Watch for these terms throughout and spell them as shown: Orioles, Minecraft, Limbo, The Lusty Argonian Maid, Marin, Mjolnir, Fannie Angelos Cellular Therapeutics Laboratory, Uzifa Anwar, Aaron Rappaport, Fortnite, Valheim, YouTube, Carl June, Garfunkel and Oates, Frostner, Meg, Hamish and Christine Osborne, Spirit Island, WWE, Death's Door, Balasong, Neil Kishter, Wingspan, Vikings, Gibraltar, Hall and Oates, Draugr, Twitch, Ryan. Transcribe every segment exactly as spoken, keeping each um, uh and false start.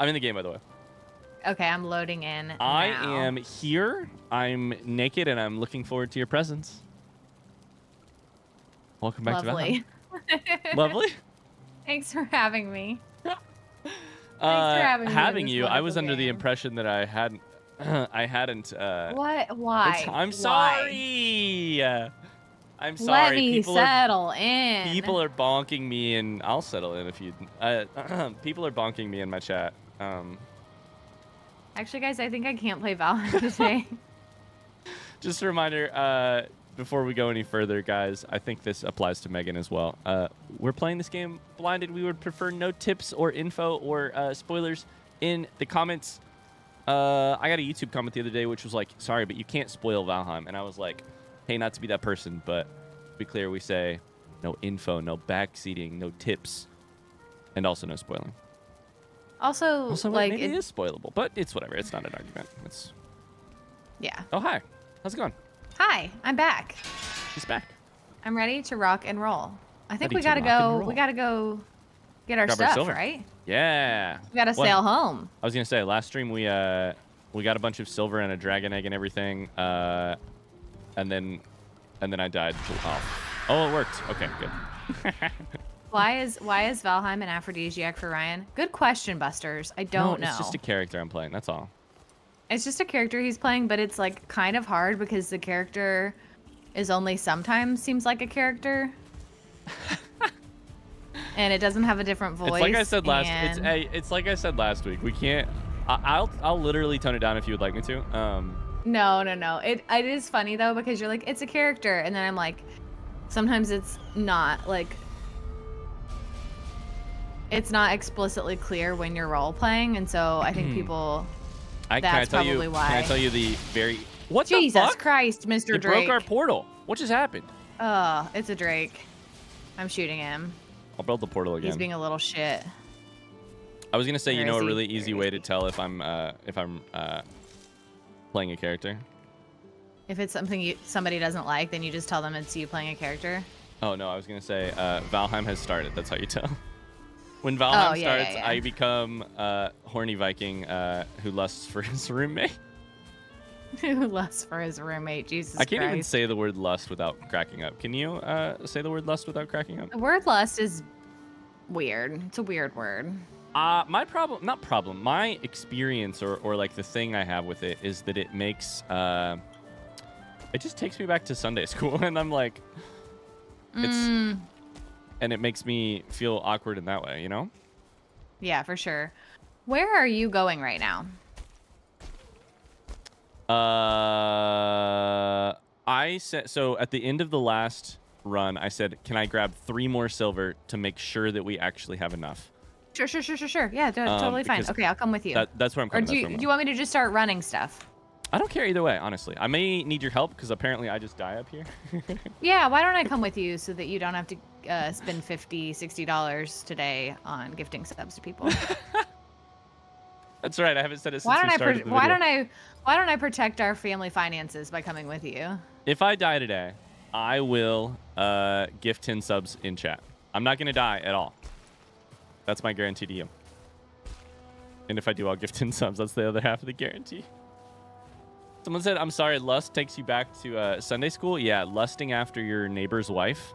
I'm in the game, by the way. Okay, I'm loading in. I now. am here. I'm naked, and I'm looking forward to your presence. Welcome back Lovely. to Valheim. Lovely. Thanks for having me. Yeah. Thanks uh, for having, having me you. I was game. under the impression that I hadn't. I hadn't. Uh, what? Why? I'm sorry. Why? I'm sorry. Let me people settle are, in. People are bonking me, and I'll settle in if you. Uh, people are bonking me in my chat. Um, Actually, guys, I think I can't play Valheim today. Just a reminder, uh, before we go any further, guys, I think this applies to Megan as well. Uh, we're playing this game blinded. We would prefer no tips or info or uh, spoilers in the comments. Uh, I got a YouTube comment the other day, which was like, sorry, but you can't spoil Valheim. And I was like, hey, not to be that person, but to be clear, we say no info, no backseating, no tips, and also no spoiling. Also, also like maybe it is spoilable, but it's whatever. It's not an argument. It's yeah. Oh hi, how's it going? Hi, I'm back. She's back. I'm ready to rock and roll. I think ready we gotta go. We gotta go get our Grab stuff, our right? Yeah. We gotta well, sail home. I was gonna say last stream we uh we got a bunch of silver and a dragon egg and everything, uh, and then and then I died. Oh, oh it worked. Okay, good. Why is why is Valheim an aphrodisiac for Ryan? Good question, Busters. I don't no, know. It's just a character I'm playing. That's all. It's just a character he's playing, but it's like kind of hard because the character is only sometimes seems like a character, and it doesn't have a different voice. It's like I said last. And... It's a, it's like I said last week. We can't. I, I'll I'll literally tone it down if you would like me to. Um. No, no, no. It it is funny though because you're like it's a character, and then I'm like, sometimes it's not like. It's not explicitly clear when you're role playing, and so I think people. I, that's can I tell probably you, why. Can I tell you the very? What Jesus the fuck? Jesus Christ, Mister It Drake. Broke our portal. What just happened? Oh, it's a Drake. I'm shooting him. I'll build the portal again. He's being a little shit. I was gonna say, Where you know, a really easy way to tell if I'm uh, if I'm uh, playing a character. If it's something you, somebody doesn't like, then you just tell them it's you playing a character. Oh no, I was gonna say uh, Valheim has started. That's how you tell. When Valheim oh, yeah, starts, yeah, yeah. I become a uh, horny Viking uh, who lusts for his roommate. Who lusts for his roommate, Jesus Christ. I can't Christ. even say the word lust without cracking up. Can you uh, say the word lust without cracking up? The word lust is weird. It's a weird word. Uh, my problem, not problem, my experience or, or like the thing I have with it is that it makes, uh, it just takes me back to Sunday school and I'm like, it's... Mm. And it makes me feel awkward in that way, you know? Yeah, for sure. Where are you going right now? Uh, I said, so at the end of the last run, I said, can I grab three more silver to make sure that we actually have enough? Sure, sure, sure, sure, sure. Yeah, do, um, totally fine. Okay, I'll come with you. That, that's where I'm coming. Or do you, do you want me to just start running stuff? I don't care either way, honestly. I may need your help because apparently I just die up here. Yeah, why don't I come with you so that you don't have to uh, spend fifty, sixty dollars today on gifting subs to people? That's right. I haven't said it since why don't we started I the Why video. don't I? Why don't I protect our family finances by coming with you? If I die today, I will uh, gift ten subs in chat. I'm not gonna die at all. That's my guarantee to you. And if I do, I'll gift ten subs. That's the other half of the guarantee. Someone said, I'm sorry, lust takes you back to uh, Sunday school. Yeah, lusting after your neighbor's wife.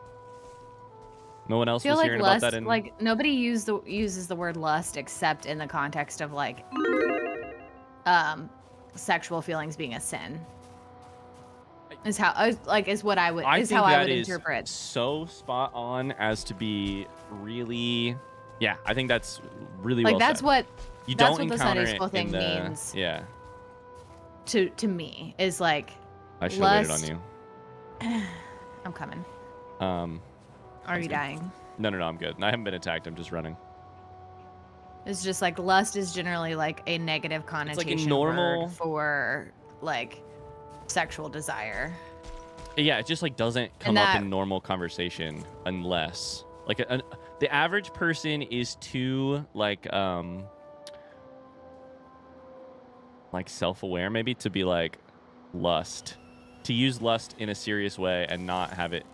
No one else was like hearing lust, about that. In... Like, nobody use the, uses the word lust except in the context of, like, um, sexual feelings being a sin. Is how, like, is what I would, I is how I would interpret. I think that is so spot on as to be really, yeah, I think that's really like, well that's said. What, you that's don't what the Sunday school thing the, means. Yeah. To to me is like I should lust... wait on you. I'm coming. Um Are you dying? No no no I'm good. I haven't been attacked, I'm just running. It's just like lust is generally like a negative connotation it's like a normal... word for like sexual desire. Yeah, it just like doesn't come that... up in normal conversation unless like a, a, the average person is too like um like self-aware maybe to be like lust to use lust in a serious way and not have it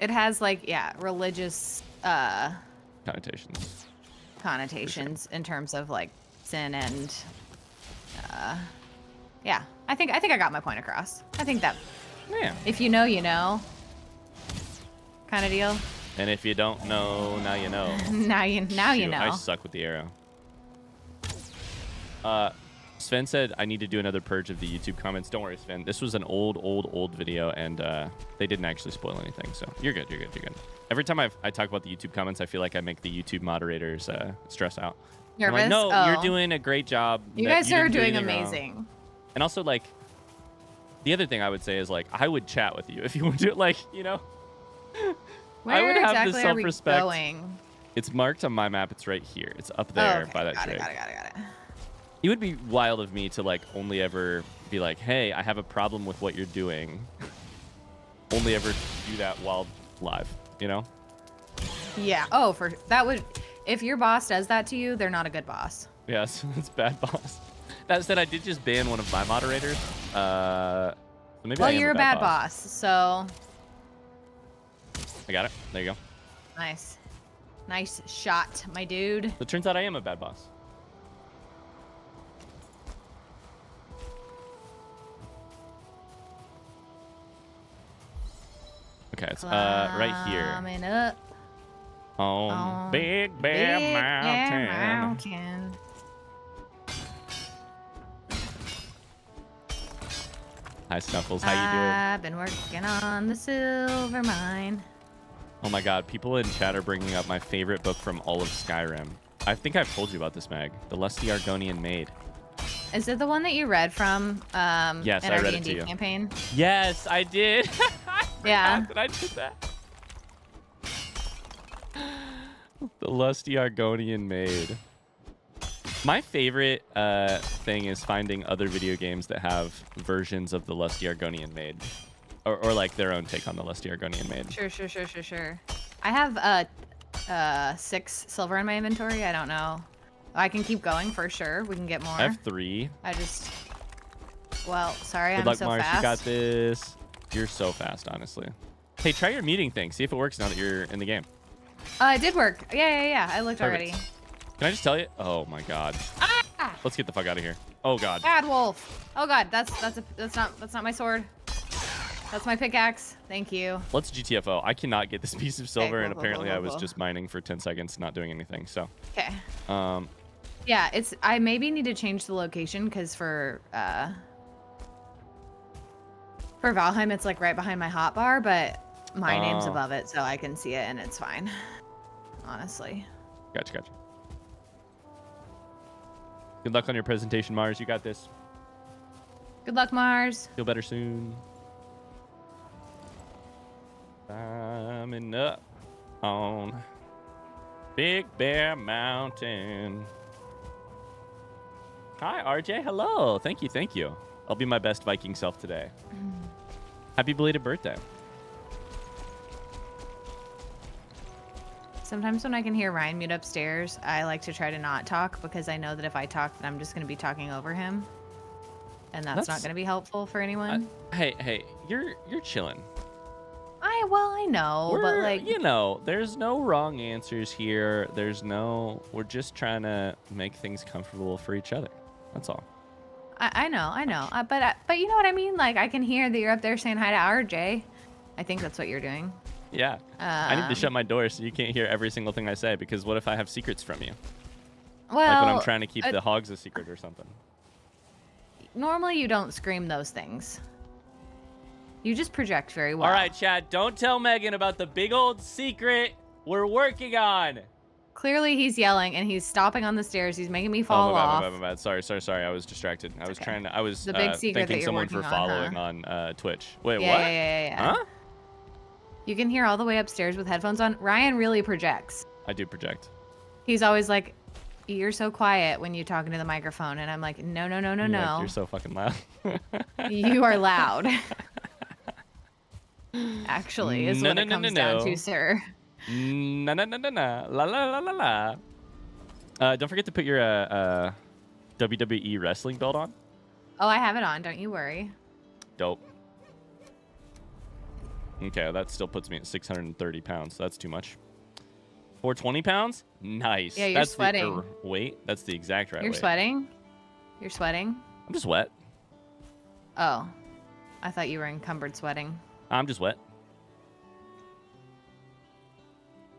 it has like yeah religious uh connotations connotations in terms of like sin and uh, yeah. I think I think I got my point across. I think that yeah. If you know, you know, kind of deal. And if you don't know, now you know. now you now Shoot, you know. I suck with the arrow. Uh, Sven said I need to do another purge of the YouTube comments. Don't worry, Sven. This was an old, old, old video, and uh, they didn't actually spoil anything. So you're good. You're good. You're good. Every time I've, I talk about the YouTube comments, I feel like I make the YouTube moderators uh, stress out. Nervous? Like, no, oh. You're doing a great job. You guys you are doing do amazing. Wrong. And also, like, the other thing I would say is, like, I would chat with you if you would do it. Like, you know, where I would have exactly the self-respect. Going? It's marked on my map. It's right here. It's up there oh, okay. by that got tree. It, got it. Got it. Got it. It would be wild of me to like only ever be like, hey, I have a problem with what you're doing. Only ever do that while live, you know? Yeah. Oh, for that would, if your boss does that to you, they're not a good boss. Yes, that's bad boss. That said, I did just ban one of my moderators. Uh, so maybe well, I am you're a bad, bad boss. boss, so. I got it. There you go. Nice. Nice shot, my dude. So it turns out I am a bad boss. Okay, it's uh, right here. Climbing up on, on Big Bear Big Mountain. Bear Mountain. Hi, Snuffles. How you doing? I've been working on the silver mine. Oh my God, people in chat are bringing up my favorite book from all of Skyrim. I think I've told you about this, Meg. The Lusty Argonian Maid. Is it the one that you read from? Um, yes, I read it to you. Campaign? Yes, I did. Yeah. Did I do that? The Lusty Argonian Maid. My favorite uh, thing is finding other video games that have versions of the Lusty Argonian Maid, or, or like their own take on the Lusty Argonian Maid. Sure, sure, sure, sure, sure. I have uh, uh, six silver in my inventory. I don't know. I can keep going for sure. We can get more. I have three. I just. Well, sorry, Good I'm luck, so Mars. fast. You got this. You're so fast, honestly. Hey, try your muting thing. See if it works now that you're in the game. Uh, it did work. Yeah, yeah, yeah. I looked Perfect. already. Can I just tell you? Oh my God. Ah! Let's get the fuck out of here. Oh God. Bad wolf. Oh God. That's that's a, that's not that's not my sword. That's my pickaxe. Thank you. Let's G T F O. I cannot get this piece of silver, okay, cool, and cool, apparently cool, cool, I was cool. just mining for ten seconds, not doing anything. So. Okay. Um. Yeah, it's. I maybe need to change the location because for. Uh, For Valheim, it's like right behind my hotbar, but my uh, name's above it, so I can see it and it's fine. Honestly. Gotcha, gotcha. Good luck on your presentation, Mars. You got this. Good luck, Mars. Feel better soon. Climbing up on Big Bear Mountain. Hi, R J. Hello. Thank you, thank you. I'll be my best Viking self today. Mm. Happy belated birthday. Sometimes when I can hear Ryan mute upstairs, I like to try to not talk because I know that if I talk, then I'm just going to be talking over him. And that's, that's not going to be helpful for anyone. Uh, hey, hey, you're you're chilling. I well, I know, we're, but like you know, there's no wrong answers here. There's no we're just trying to make things comfortable for each other. That's all. I, I know, I know, uh, but uh, but you know what I mean. Like I can hear that you're up there saying hi to R J. I think that's what you're doing. Yeah. Um, I need to shut my door so you can't hear every single thing I say because what if I have secrets from you? Well, like when I'm trying to keep uh, the hogs a secret or something. Normally you don't scream those things. You just project very well. All right, Chad. Don't tell Megan about the big old secret we're working on. Clearly, he's yelling and he's stopping on the stairs. He's making me fall oh, my bad, off. My bad, my bad. Sorry, sorry, sorry. I was distracted. I was okay. trying to. I was the uh, big thanking someone for on, following huh? on uh, Twitch. Wait, yeah, what? Yeah, yeah, yeah. Huh? You can hear all the way upstairs with headphones on. Ryan really projects. I do project. He's always like, "You're so quiet when you're talking to the microphone," and I'm like, "No, no, no, no, you're no." Like, you're so fucking loud. You are loud. Actually, is no, what no, it comes no, no, down no. to, sir. Na na na na na la la la la la. Uh, don't forget to put your uh, uh, W W E wrestling belt on. Oh, I have it on. Don't you worry. Dope. Okay, that still puts me at six hundred thirty pounds. So that's too much. four twenty pounds? Nice. Yeah, you're that's sweating. The, er, wait, that's the exact right You're weight. sweating? You're sweating? I'm just wet. Oh. I thought you were encumbered sweating. I'm just wet.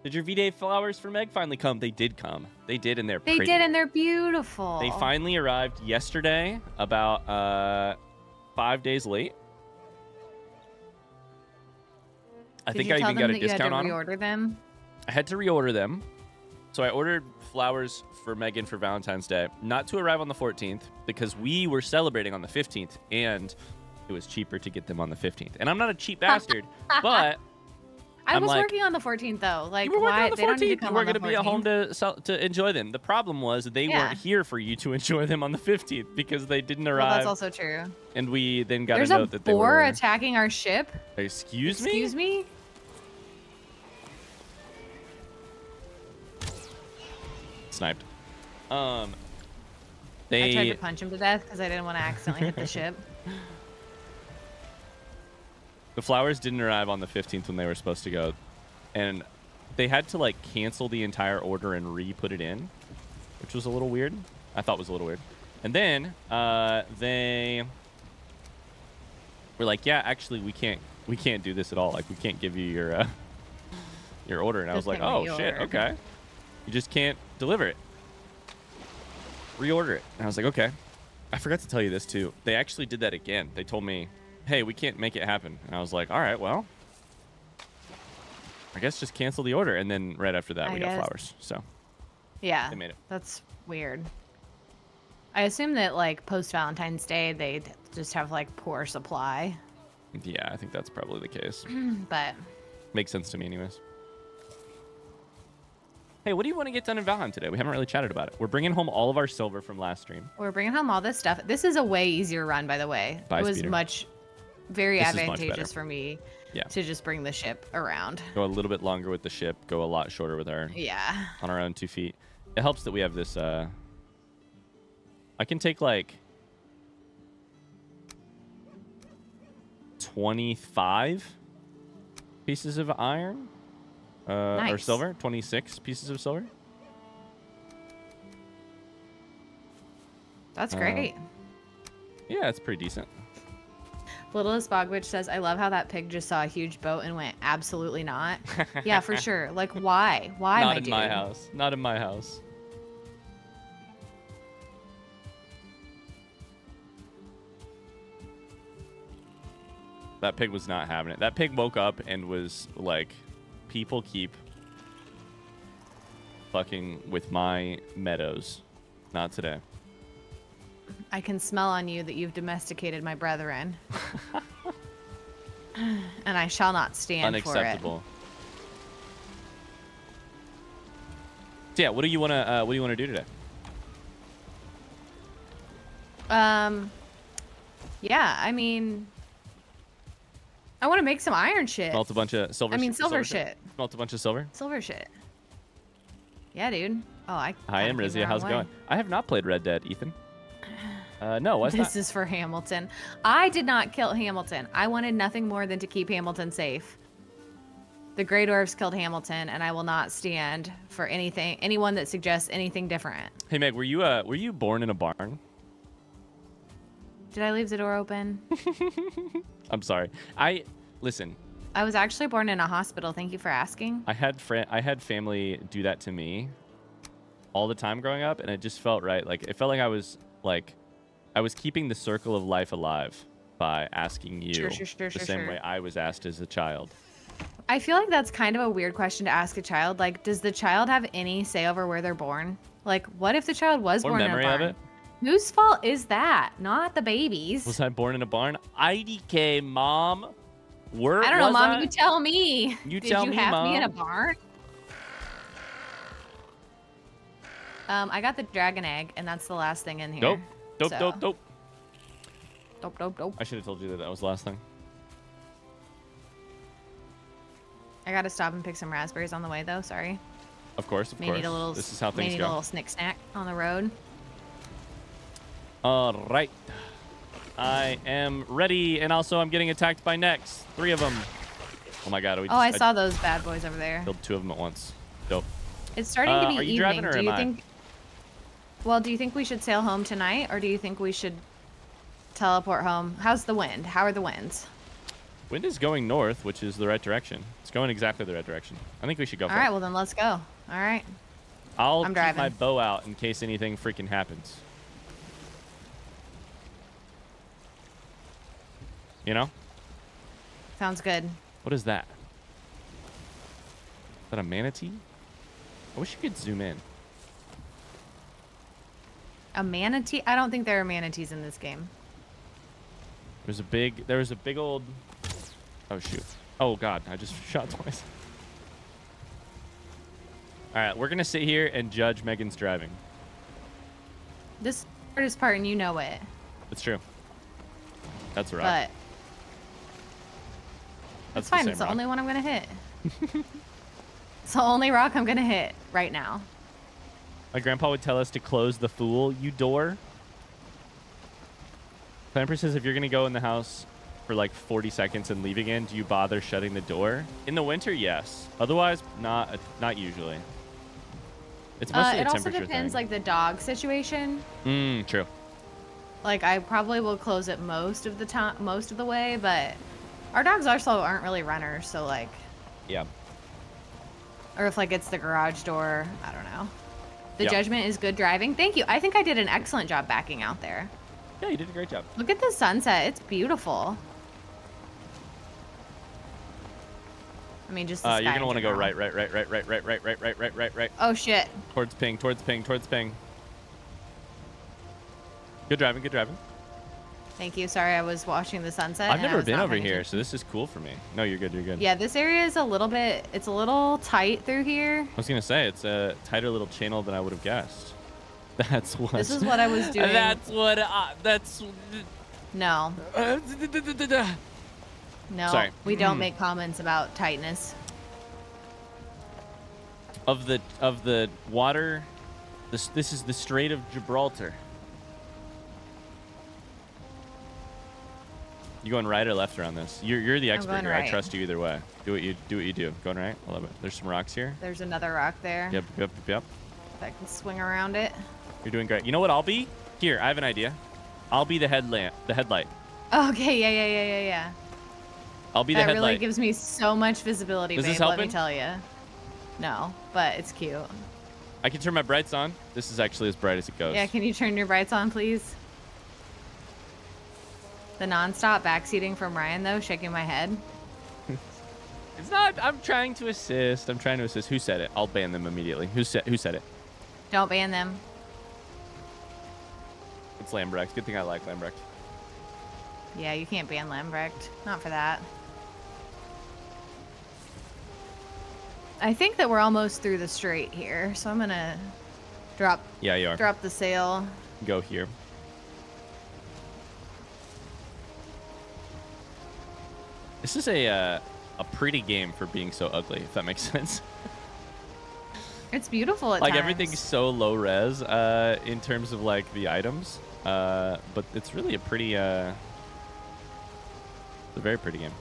Did your V-Day flowers for Meg finally come? They did come. They did, and they're pretty. They did, and they're beautiful. They finally arrived yesterday, about uh, five days late. I think I even got a discount on them. Did you tell them that you had to reorder them? I had to reorder them. So I ordered flowers for Megan for Valentine's Day, not to arrive on the fourteenth, because we were celebrating on the fifteenth, and it was cheaper to get them on the fifteenth. And I'm not a cheap bastard, but... I I'm was like, working on the fourteenth, though. Like, you were why? On the fourteenth. They don't need to come you were going to be at home to to enjoy them. The problem was they yeah. weren't here for you to enjoy them on the fifteenth because they didn't arrive. Well, that's also true. And we then got There's a note a that they were... There's a boar attacking our ship. Excuse me? Excuse me? Sniped. Um, they... I tried to punch him to death because I didn't want to accidentally hit the ship. The flowers didn't arrive on the fifteenth when they were supposed to go, and they had to like cancel the entire order and re-put it in, which was a little weird. I thought was a little weird. And then uh, they were like, "Yeah, actually, we can't, we can't do this at all. Like, we can't give you your uh, your order." And I was like, "Oh shit, okay. You just can't deliver it. Reorder it." And I was like, "Okay." I forgot to tell you this too. They actually did that again. They told me, hey, we can't make it happen. And I was like, all right, well, I guess just cancel the order. And then right after that, I we guess. got flowers. So yeah, they made it. That's weird. I assume that like post Valentine's Day, they just have like poor supply. Yeah, I think that's probably the case. But makes sense to me anyways. Hey, what do you want to get done in Valheim today? We haven't really chatted about it. We're bringing home all of our silver from last stream. We're bringing home all this stuff. This is a way easier run, by the way. Bye, it was Speeder. much... Very this advantageous for me yeah. to just bring the ship around. Go a little bit longer with the ship. Go a lot shorter with our yeah on our own two feet. It helps that we have this. Uh, I can take like twenty-five pieces of iron uh, nice. or silver. twenty-six pieces of silver. That's great. Uh, yeah, it's pretty decent. Littlest Bogwitch says, I love how that pig just saw a huge boat and went, absolutely not. Yeah, for sure. Like, why? Why, my dude? Not in my house. Not in my house. That pig was not having it. That pig woke up and was like, people keep fucking with my meadows. Not today. I can smell on you that you've domesticated my brethren. And I shall not stand for it. Unacceptable. So yeah, what do you want to uh, what do you want to do today? Um Yeah, I mean I want to make some iron shit. Melt a bunch of silver shit. I mean silver, silver shit. shit. Melt a bunch of silver? Silver shit. Yeah, dude. Oh, I Hi, I'm Rizia. How's it going? I have not played Red Dead, Ethan. Uh, no, what's this not? is for Hamilton. I did not kill Hamilton. I wanted nothing more than to keep Hamilton safe. The Grey Dwarves killed Hamilton, and I will not stand for anything. Anyone that suggests anything different. Hey Meg, were you uh, were you born in a barn? Did I leave the door open? I'm sorry. I listen. I was actually born in a hospital. Thank you for asking. I had fr I had family do that to me all the time growing up, and it just felt right. Like it felt like I was like. I was keeping the circle of life alive by asking you sure, sure, sure, the sure, same sure. way I was asked as a child. I feel like that's kind of a weird question to ask a child. Like, does the child have any say over where they're born? Like, what if the child was or born in a barn? Memory of it? Whose fault is that? Not the baby's. Was I born in a barn? I D K, mom. Where I don't know, mom. I? You tell me. You Did tell you me, have mom. me in a barn? Um, I got the dragon egg, and that's the last thing in here. Nope. Dope, so. dope, dope. Dope, dope, dope. I should have told you that that was the last thing. I gotta stop and pick some raspberries on the way, though. Sorry. Of course, of may course. Need a little, this is how things need go. Need a little snick snack on the road. All right. I am ready, and also I'm getting attacked by necks. Three of them. Oh my god. We just, oh, I, I saw those bad boys over there. Killed two of them at once. Dope. It's starting uh, to be are you evening. Driving or do you am think? I? Well, do you think we should sail home tonight, or do you think we should teleport home? How's the wind? How are the winds? Wind is going north, which is the right direction. It's going exactly the right direction. I think we should go. All for right, it. Well then let's go. All right. I'll I'm keep driving. my bow out in case anything freaking happens. You know? Sounds good. What is that? Is that a manatee? I wish you could zoom in. A manatee? I don't think there are manatees in this game. There's a big, there was a big old, oh shoot. Oh God, I just shot twice. All right, we're gonna sit here and judge Megan's driving. This is the hardest part and you know it. That's true. That's right. But that's, that's fine, the it's the rock. only one I'm gonna hit. It's the only rock I'm gonna hit right now. My grandpa would tell us to close the fool, you door. Clamper says if you're gonna go in the house for like forty seconds and leave again, do you bother shutting the door? In the winter, yes. Otherwise, not not usually. It's mostly uh, it a temperature also depends thing. Like the dog situation. Mm, true. Like I probably will close it most of the time, most of the way, but our dogs also aren't really runners, so like. Yeah. Or if like it's the garage door, I don't know. The yeah. judgment is good driving. Thank you. I think I did an excellent job backing out there. Yeah, you did a great job. Look at the sunset. It's beautiful. I mean, just the uh, you're gonna want to go right, right, right, right, right, right, right, right, right, right, right, right. Oh shit. Towards ping, towards ping, towards ping. Good driving, good driving. Thank you. Sorry, I was watching the sunset. I've never been over here, so this is cool for me. No, you're good, you're good. Yeah, this area is a little bit, it's a little tight through here. I was gonna say, it's a tighter little channel than I would have guessed. That's what. This is what I was doing. That's what, I, that's. No. No, Sorry. we don't mm. make comments about tightness. Of the, of the water, this, this is the Strait of Gibraltar. You going right or left around this? You're you're the expert here. Right. I trust you either way. Do what you do what you do. Going right? I love it. There's some rocks here. There's another rock there. Yep, yep, yep. If I can swing around it. You're doing great. You know what I'll be? Here, I have an idea. I'll be the headlamp, the headlight. Okay, yeah, yeah, yeah, yeah, yeah. I'll be the that headlight. That really gives me so much visibility, Is babe, this helping? Let me tell you. No, but it's cute. I can turn my brights on. This is actually as bright as it goes. Yeah, can you turn your brights on, please? The nonstop backseating from Ryan, though, shaking my head. It's not. I'm trying to assist. I'm trying to assist. Who said it? I'll ban them immediately. Who said? Who said it? Don't ban them. It's Lambrecht. Good thing I like Lambrecht. Yeah, you can't ban Lambrecht. Not for that. I think that we're almost through the strait here, so I'm gonna drop. Yeah, you are. Drop the sail. Go here. This is a uh, a pretty game for being so ugly, if that makes sense. It's beautiful at Like times. Everything's so low res uh, in terms of like the items, uh, but it's really a pretty, uh, it's a very pretty game.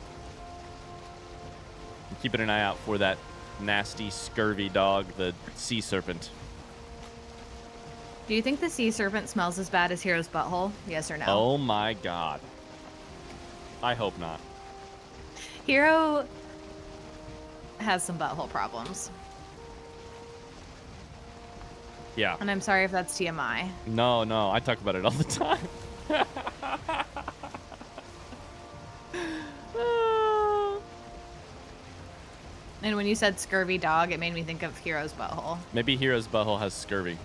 I'm keeping an eye out for that nasty scurvy dog, the sea serpent. Do you think the sea serpent smells as bad as Hero's butthole? Yes or no? Oh my God. I hope not. Hero has some butthole problems. Yeah. And I'm sorry if that's T M I. No, no. I talk about it all the time. And when you said scurvy dog, it made me think of Hero's butthole. Maybe Hero's butthole has scurvy.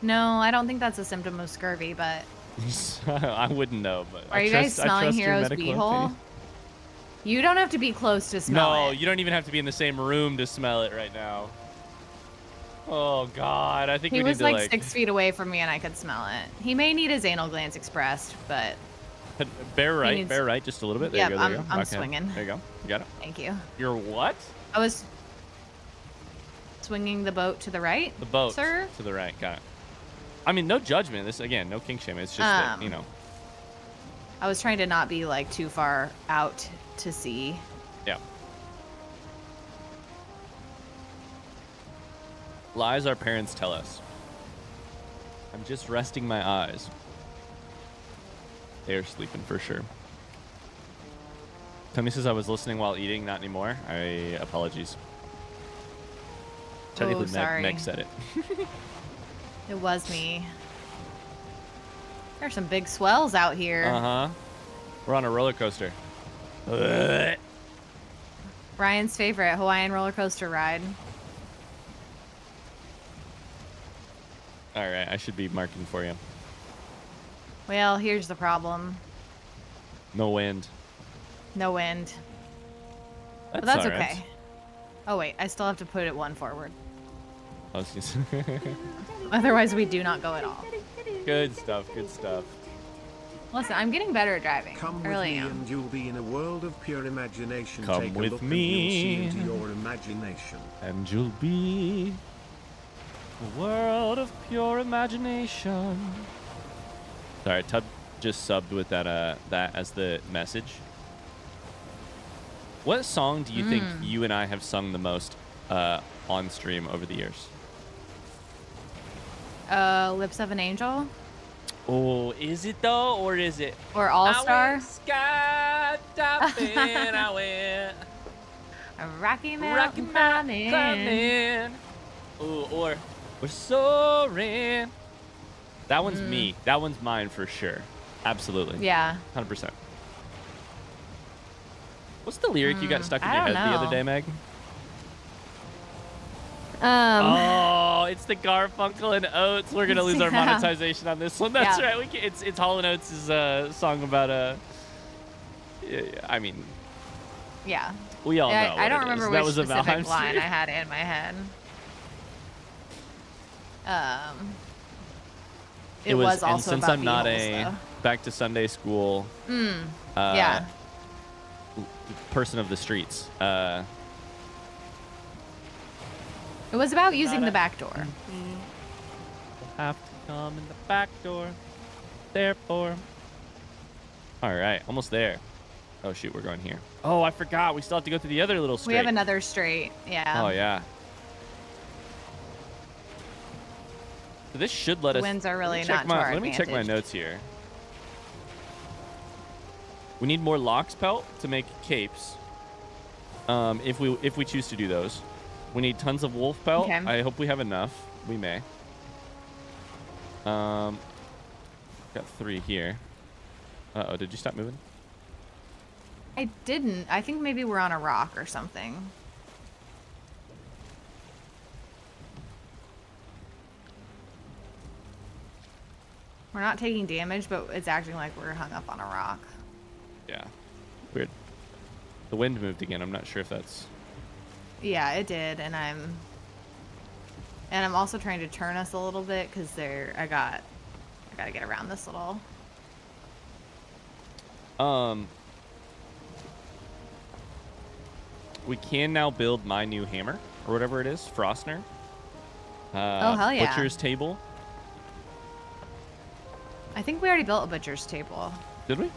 No, I don't think that's a symptom of scurvy, but... I wouldn't know, but... Are I you trust, guys smelling Hero's beehole? You don't have to be close to smell no, it. No, you don't even have to be in the same room to smell it right now. Oh, God. I think he we was need to, like, like six feet away from me and I could smell it. He may need his anal glands expressed, but... Bear right, needs... bear right just a little bit. There yep, you go, there I'm, you go. I'm okay. swinging. There you go. You got it. Thank you. You're what? I was swinging the boat to the right, The boat sir? to the right. Got it. I mean, no judgment. This, again, no kink shame. It's just um, that, you know. I was trying to not be, like, too far out to sea. Yeah. Lies our parents tell us. I'm just resting my eyes. They are sleeping for sure. Tony says I was listening while eating, not anymore. I apologies. Technically, oh, Meg, Meg said it. It was me. There's some big swells out here. Uh huh. We're on a roller coaster. Ugh. Ryan's favorite Hawaiian roller coaster ride. All right, I should be marking for you. Well, here's the problem. No wind. No wind. That's, but that's all right. Okay. Oh wait, I still have to put it one forward. Oh, otherwise, we do not go at all. Good stuff. Good stuff. Listen, I'm getting better at driving. Come with me, and you'll be in a world of pure imagination. Come with me, and you'll see into your imagination. And you'll be a world of pure imagination. Sorry, Tub just subbed with that uh that as the message. What song do you mm. think you and I have sung the most uh, on stream over the years? Uh, Lips of an Angel. Oh, is it though, or is it? Or All Star? I went sky diving, I went. Rocky Mountain climbing. climbing. Ooh, or we're soaring. That one's mm. me. That one's mine for sure. Absolutely. Yeah. one hundred percent. What's the lyric mm, you got stuck in I your head know. the other day, Meg? Um, oh, it's the Garfunkel and Oates. We're going to lose yeah. our monetization on this one. That's yeah. right. We can, it's it's Hall and Oates' uh, song about a... Uh, I mean... Yeah. We all yeah, know I, I don't remember which that was specific line stream. I had in my head. Um, it, it was, was also and since about I'm not a though. back to Sunday school... Mm, uh, yeah. person of the streets. Uh, it was about using the back door. Mm-hmm. Have to come in the back door. Therefore. All right, almost there. Oh shoot, we're going here. Oh, I forgot. We still have to go through the other little street. We have another street. Yeah. Oh yeah. So this should let the us. Winds are really not to our advantage. Let me check my notes here. We need more locks pelt to make capes. Um, if we if we choose to do those, we need tons of wolf pelt. Okay. I hope we have enough. We may. Um, got three here. Uh oh, did you stop moving? I didn't. I think maybe we're on a rock or something. We're not taking damage, but it's acting like we're hung up on a rock. Yeah, weird. The wind moved again. I'm not sure if that's. Yeah, it did, and I'm. And I'm also trying to turn us a little bit because there, I got, I gotta get around this little. Um. We can now build my new hammer or whatever it is, Frostner. Uh, oh hell yeah! Butcher's table. I think we already built a butcher's table. Did we?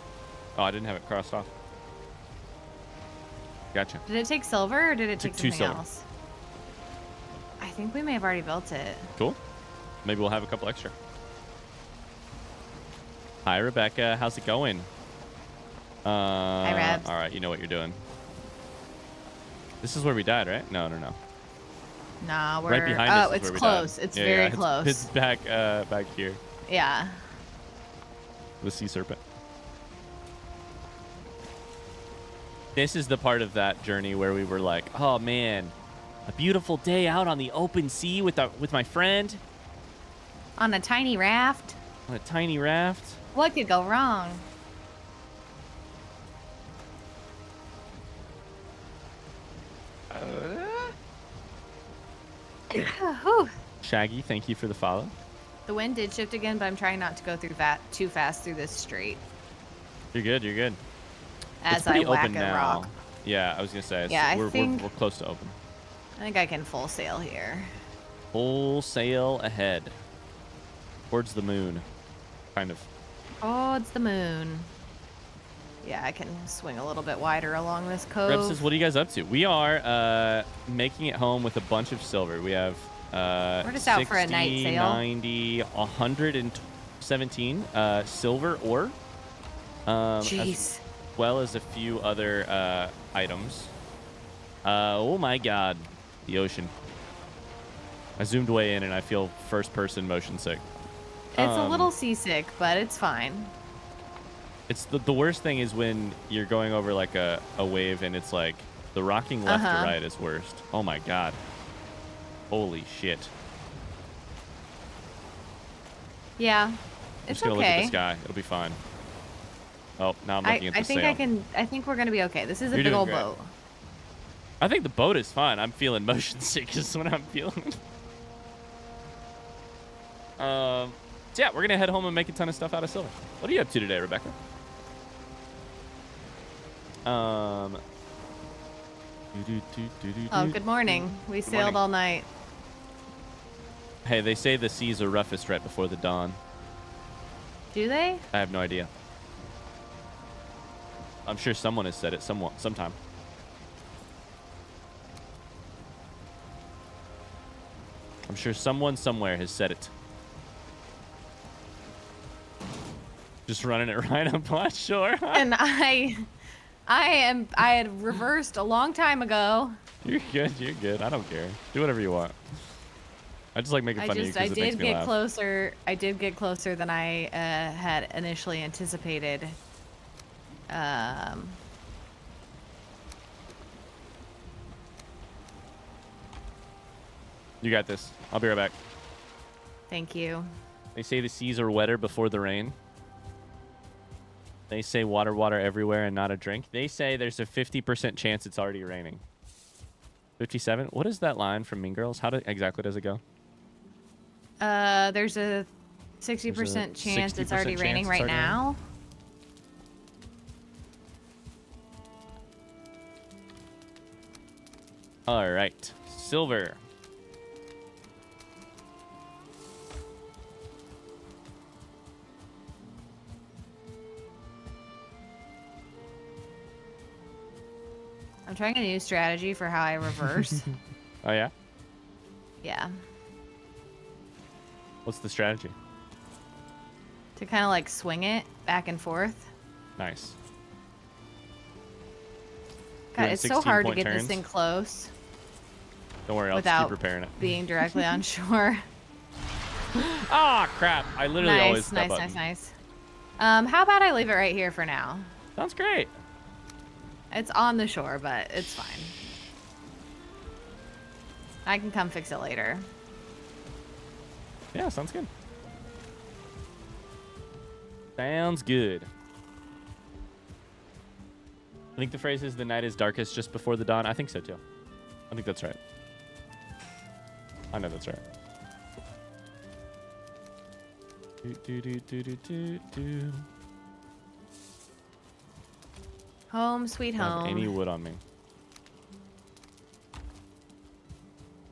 Oh, I didn't have it crossed off. Gotcha. Did it take silver or did it, it take something else? I think we may have already built it. Cool. Maybe we'll have a couple extra. Hi, Rebecca. How's it going? Uh, Hi, Rebs. All right. You know what you're doing. This is where we died, right? No, no, no. Nah, we're... Right behind us. Oh, it's close. It's very close. It's back, uh, back here. Yeah. The sea serpent. This is the part of that journey where we were like, oh man, a beautiful day out on the open sea with a, with my friend. On a tiny raft. On a tiny raft. What could go wrong? Uh, Shaggy, thank you for the follow. The wind did shift again, but I'm trying not to go through that too fast through this street. You're good, you're good. As it's pretty I whack open now. Rock. Yeah, I was gonna say. Yeah, we're, I think, we're, we're close to open. I think I can full sail here. Full sail ahead. Towards the moon. Kind of. Towards the moon. Yeah, I can swing a little bit wider along this cove. Reb says, what are you guys up to? We are uh, making it home with a bunch of silver. We have Uh, We're just out sixty, for a night sale. ninety, one hundred seventeen uh, silver ore. Um, Jeez. As well as a few other uh, items. Uh, oh my God, the ocean. I zoomed way in and I feel first person motion sick. It's um, a little seasick, but it's fine. It's the, the worst thing is when you're going over like a, a wave and it's like the rocking left uh-huh. to right is worst. Oh my God. Holy shit. Yeah, it's okay. I'm just gonna look at the sky. It'll be fine. Oh, now I'm looking I, at the I think sail. I can. I think we're gonna be okay. This is a You're big old great. boat. I think the boat is fine. I'm feeling motion sick is what I'm feeling. um, so yeah, we're gonna head home and make a ton of stuff out of silver. What are you up to today, Rebecca? Um. Oh, good morning. We good sailed morning. all night. Hey, they say the seas are roughest right before the dawn. Do they? I have no idea. I'm sure someone has said it somewhat, sometime. I'm sure someone somewhere has said it. Just running it right up on shore. Huh? And I, I am. I had reversed a long time ago. You're good. You're good. I don't care. Do whatever you want. I just like making fun I just, of you because it makes me laugh. I did get closer. I did get closer than I uh, had initially anticipated. Um, you got this. I'll be right back. Thank you. They say the seas are wetter before the rain. They say water, water everywhere and not a drink. They say there's a fifty percent chance it's already raining. fifty-seven? What is that line from Mean Girls? How do, exactly does it go? Uh, there's a sixty percent chance it's already raining right now. All right, silver. I'm trying a new strategy for how I reverse. Oh, yeah? Yeah. What's the strategy? To kind of like swing it back and forth. Nice. God, it's so hard to get turns. this thing close. Don't worry, I'll just keep repairing it. Being directly on shore. Ah, oh, crap. I literally nice, always Nice, nice, nice, nice. Um, how about I leave it right here for now? Sounds great. It's on the shore, but it's fine. I can come fix it later. Yeah, sounds good. Sounds good. I think the phrase is the night is darkest just before the dawn. I think so, too. I think that's right. I know that's right. Do, do, do, do, do, do, do. Home, sweet home. I don't have any wood on me.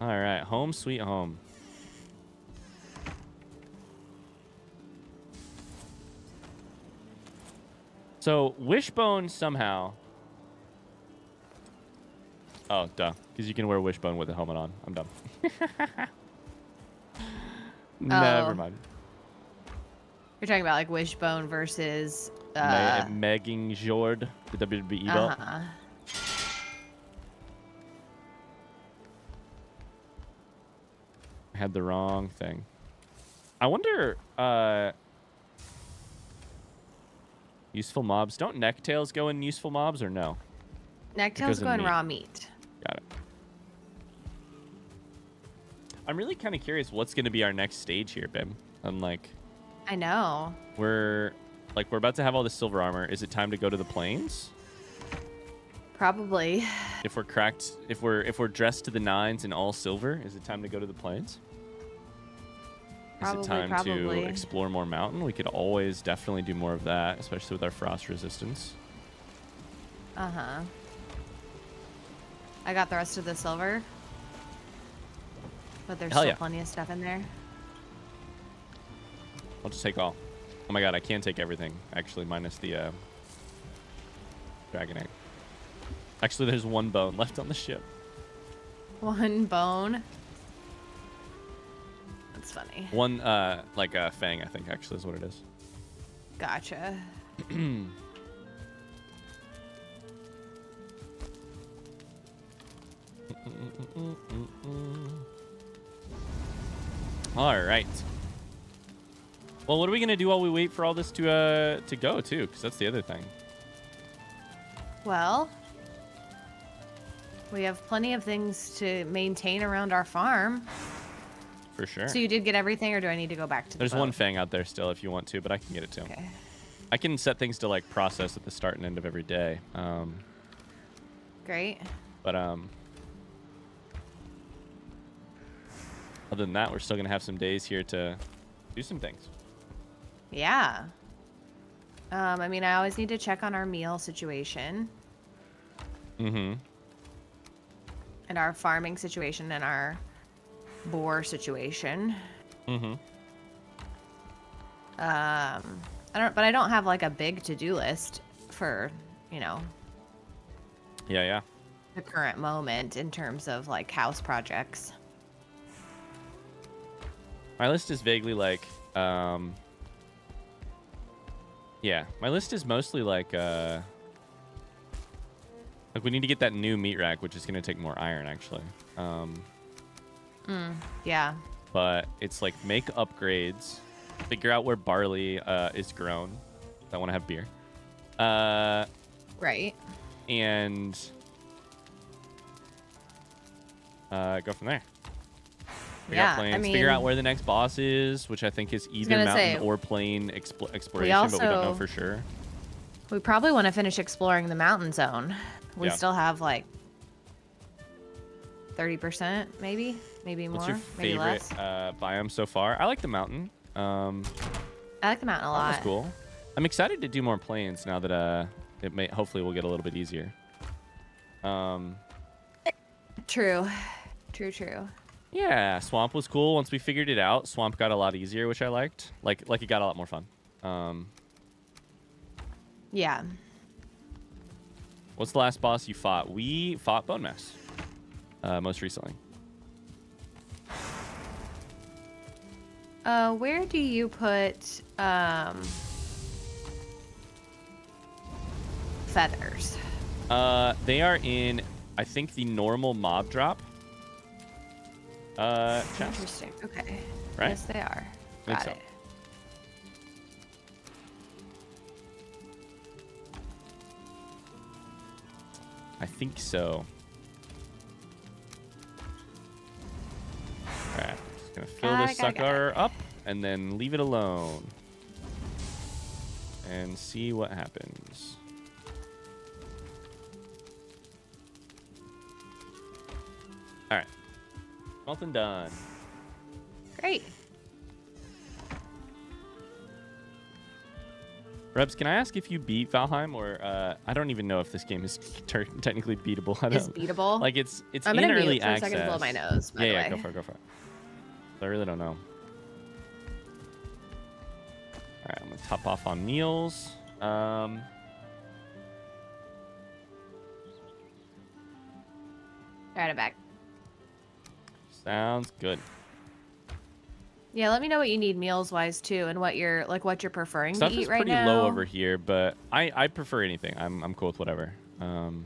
All right. Home, sweet home. So, Wishbone somehow... Oh, duh. Because you can wear Wishbone with a helmet on. I'm dumb. Never oh. mind. You're talking about, like, Wishbone versus... Uh, Me Megging Jord, the W W E belt. Uh-huh. I had the wrong thing. I wonder... Uh, useful mobs. Don't necktails go in useful mobs or no? Necktails go in meat. raw meat. Got it. I'm really kind of curious what's going to be our next stage here, Bim. I'm like... I know. We're... Like, we're about to have all this silver armor. Is it time to go to the plains? Probably. If we're cracked, if we're if we're dressed to the nines in all silver, is it time to go to the plains? Probably, is it time probably. to explore more mountain? We could always definitely do more of that, especially with our frost resistance. Uh-huh. I got the rest of the silver. But there's Hell still yeah. plenty of stuff in there. I'll just take all. Oh my god, I can take everything, actually, minus the uh, dragon egg. Actually, there's one bone left on the ship. One bone? funny. One, uh, like a fang, I think, actually, is what it is. Gotcha. All right. Well, what are we gonna do while we wait for all this to uh to go too? Because that's the other thing. Well, we have plenty of things to maintain around our farm. For sure. So you did get everything, or do I need to go back to? There's the one fang out there still, if you want to, but I can get it too. Okay. I can set things to like process at the start and end of every day. Um. Great. But um. Other than that, we're still gonna have some days here to do some things. Yeah. Um, I mean, I always need to check on our meal situation. Mm-hmm. And our farming situation and our boar situation. Mm-hmm. Um, I don't, but I don't have like a big to-do list for, you know. Yeah, yeah. The current moment in terms of like house projects. My list is vaguely like, um, yeah, my list is mostly like, uh, like we need to get that new meat rack, which is going to take more iron, actually. Um, mm, yeah. But it's like make upgrades, figure out where barley uh, is grown. I want to have beer. Uh, right. And uh, go from there. We yeah, got plans. I mean, figure out where the next boss is, which I think is either mountain say, or plain expl exploration, we also, but we don't know for sure. We probably want to finish exploring the mountain zone. We yeah. still have like thirty percent, maybe, maybe more. What's your maybe favorite less. Uh, biome so far? I like the mountain. Um, I like the mountain a lot. That's cool. I'm excited to do more plains now that uh, it may hopefully will get a little bit easier. Um, true, true, true. Yeah, swamp was cool. Once we figured it out, swamp got a lot easier, which I liked. Like, like it got a lot more fun. Um, yeah. What's the last boss you fought? We fought Bone Mass, uh, most recently. Uh, where do you put um, feathers? Uh, they are in, I think, the normal mob drop. Uh, chest. Interesting. Okay. Right? Yes, they are. Got it. I think so. All right. I'm just gonna fill this sucker up and then leave it alone and see what happens. All right. Nothing done. Great. Rebs, can I ask if you beat Valheim, or uh, I don't even know if this game is technically beatable. I don't, it's beatable. Like it's it's I'm in gonna early access. I'm gonna blow my nose. By yeah, the yeah, way. go for it, go for it. I really don't know. All right, I'm gonna top off on meals. Um. All right, I'm back. Sounds good. Yeah, let me know what you need meals-wise too, and what you're like, what you're preferring Stuff to eat right now. Stuff is pretty low over here, but I I prefer anything. I'm I'm cool with whatever. Um,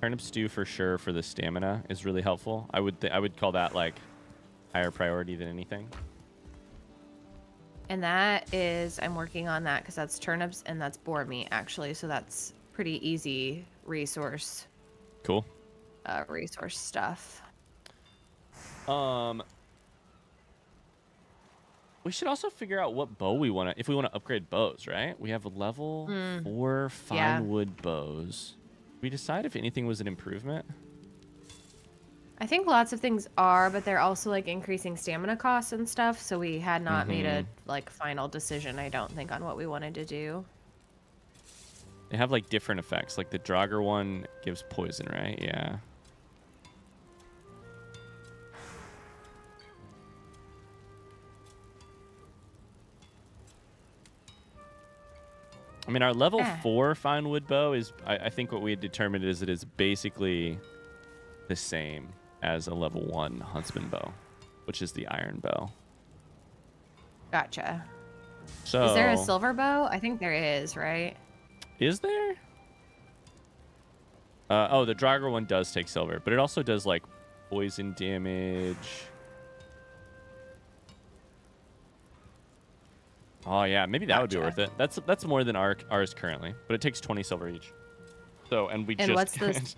turnip stew for sure for the stamina is really helpful. I would th I would call that like higher priority than anything. And that is I'm working on that because that's turnips and that's boar meat actually, so that's pretty easy resource. Cool. Uh, resource stuff. Um, we should also figure out what bow we want to, if we want to upgrade bows, right? We have a level mm. four fine yeah. wood bows. We decide if anything was an improvement. I think lots of things are, but they're also like increasing stamina costs and stuff. So we had not mm-hmm. made a like final decision, I don't think, on what we wanted to do. They have like different effects. Like the Draugr one gives poison, right? Yeah. I mean, our level ah. four fine wood bow is, I, I think what we had determined is it is basically the same as a level one huntsman bow. which is the iron bow. Gotcha. So is there a silver bow? I think there is, right? Is there? Uh, oh, the Draugr one does take silver, but it also does like poison damage. Oh yeah, maybe that gotcha. would be worth it. That's that's more than our, ours currently, but it takes twenty silver each. So and we and just. What's this?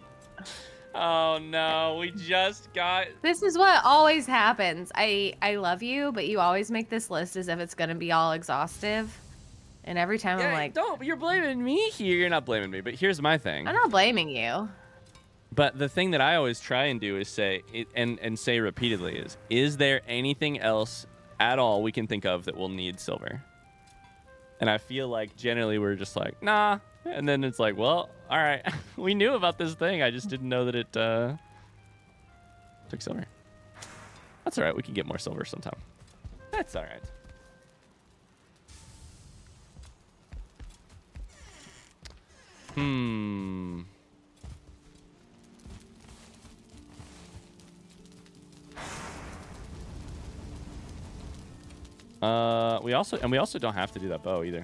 Oh no, we just got. This is what always happens. I I love you, but you always make this list as if it's gonna be all exhaustive. And every time yeah, I'm like, don't, you're blaming me here. You're not blaming me, but here's my thing. I'm not blaming you. But the thing that I always try and do is say, and, and say repeatedly is, is there anything else at all we can think of that will need silver? And I feel like generally we're just like, nah. And then it's like, well, all right, we knew about this thing. I just didn't know that it uh, took silver. That's all right. We can get more silver sometime. That's all right. Hmm. Uh, we also and we also don't have to do that bow either.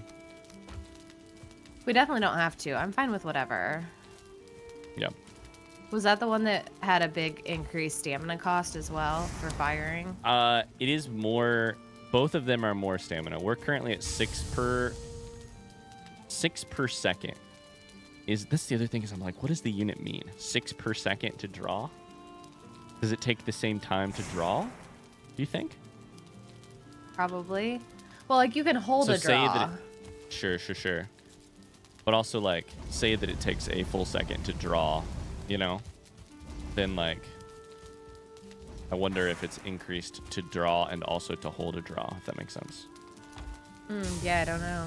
We definitely don't have to. I'm fine with whatever. Yeah. Was that the one that had a big increased stamina cost as well for firing? Uh, it is more. Both of them are more stamina. We're currently at six per. Six per second. Is this the other thing is I'm like, what does the unit mean? Six per second to draw? Does it take the same time to draw? Do you think? Probably. Well, like you can hold so a say draw. That it, sure, sure, sure. But also like say that it takes a full second to draw, you know? Then like, I wonder if it's increased to draw and also to hold a draw, if that makes sense. Mm, yeah, I don't know.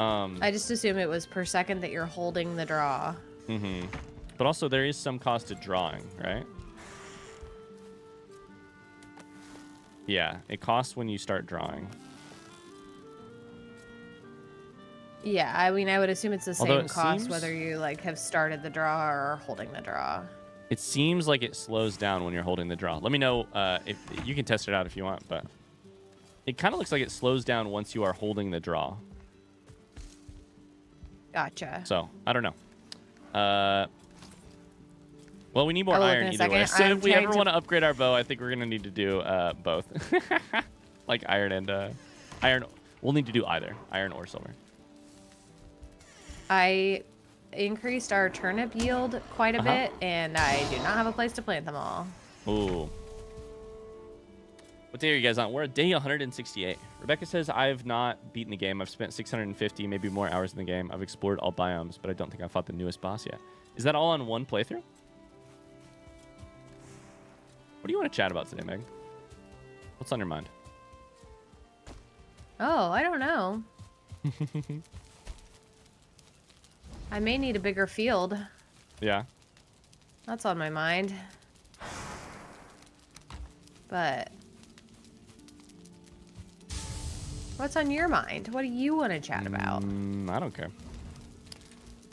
Um, I just assume it was per second that you're holding the draw. Mm-hmm. But also there is some cost to drawing, right? Yeah, it costs when you start drawing. Yeah, I mean, I would assume it's the Although same it cost seems... whether you like have started the draw or are holding the draw. It seems like it slows down when you're holding the draw. Let me know uh, if you can test it out if you want, but it kind of looks like it slows down once you are holding the draw. Gotcha. So, I don't know. Uh, well, we need more iron either way. So if we ever want to upgrade our bow, I think we're going to need to do uh, both. Like iron and uh, iron. We'll need to do either iron or silver. I increased our turnip yield quite a uh-huh. bit, and I do not have a place to plant them all. Ooh. What day are you guys on? We're at day one hundred sixty-eight. Rebecca says, I've not beaten the game. I've spent six hundred fifty, maybe more hours in the game. I've explored all biomes, but I don't think I've fought the newest boss yet. Is that all on one playthrough? What do you want to chat about today, Meg? What's on your mind? Oh, I don't know. I may need a bigger field. Yeah. That's on my mind. But... what's on your mind? What do you want to chat about? Mm, I don't care.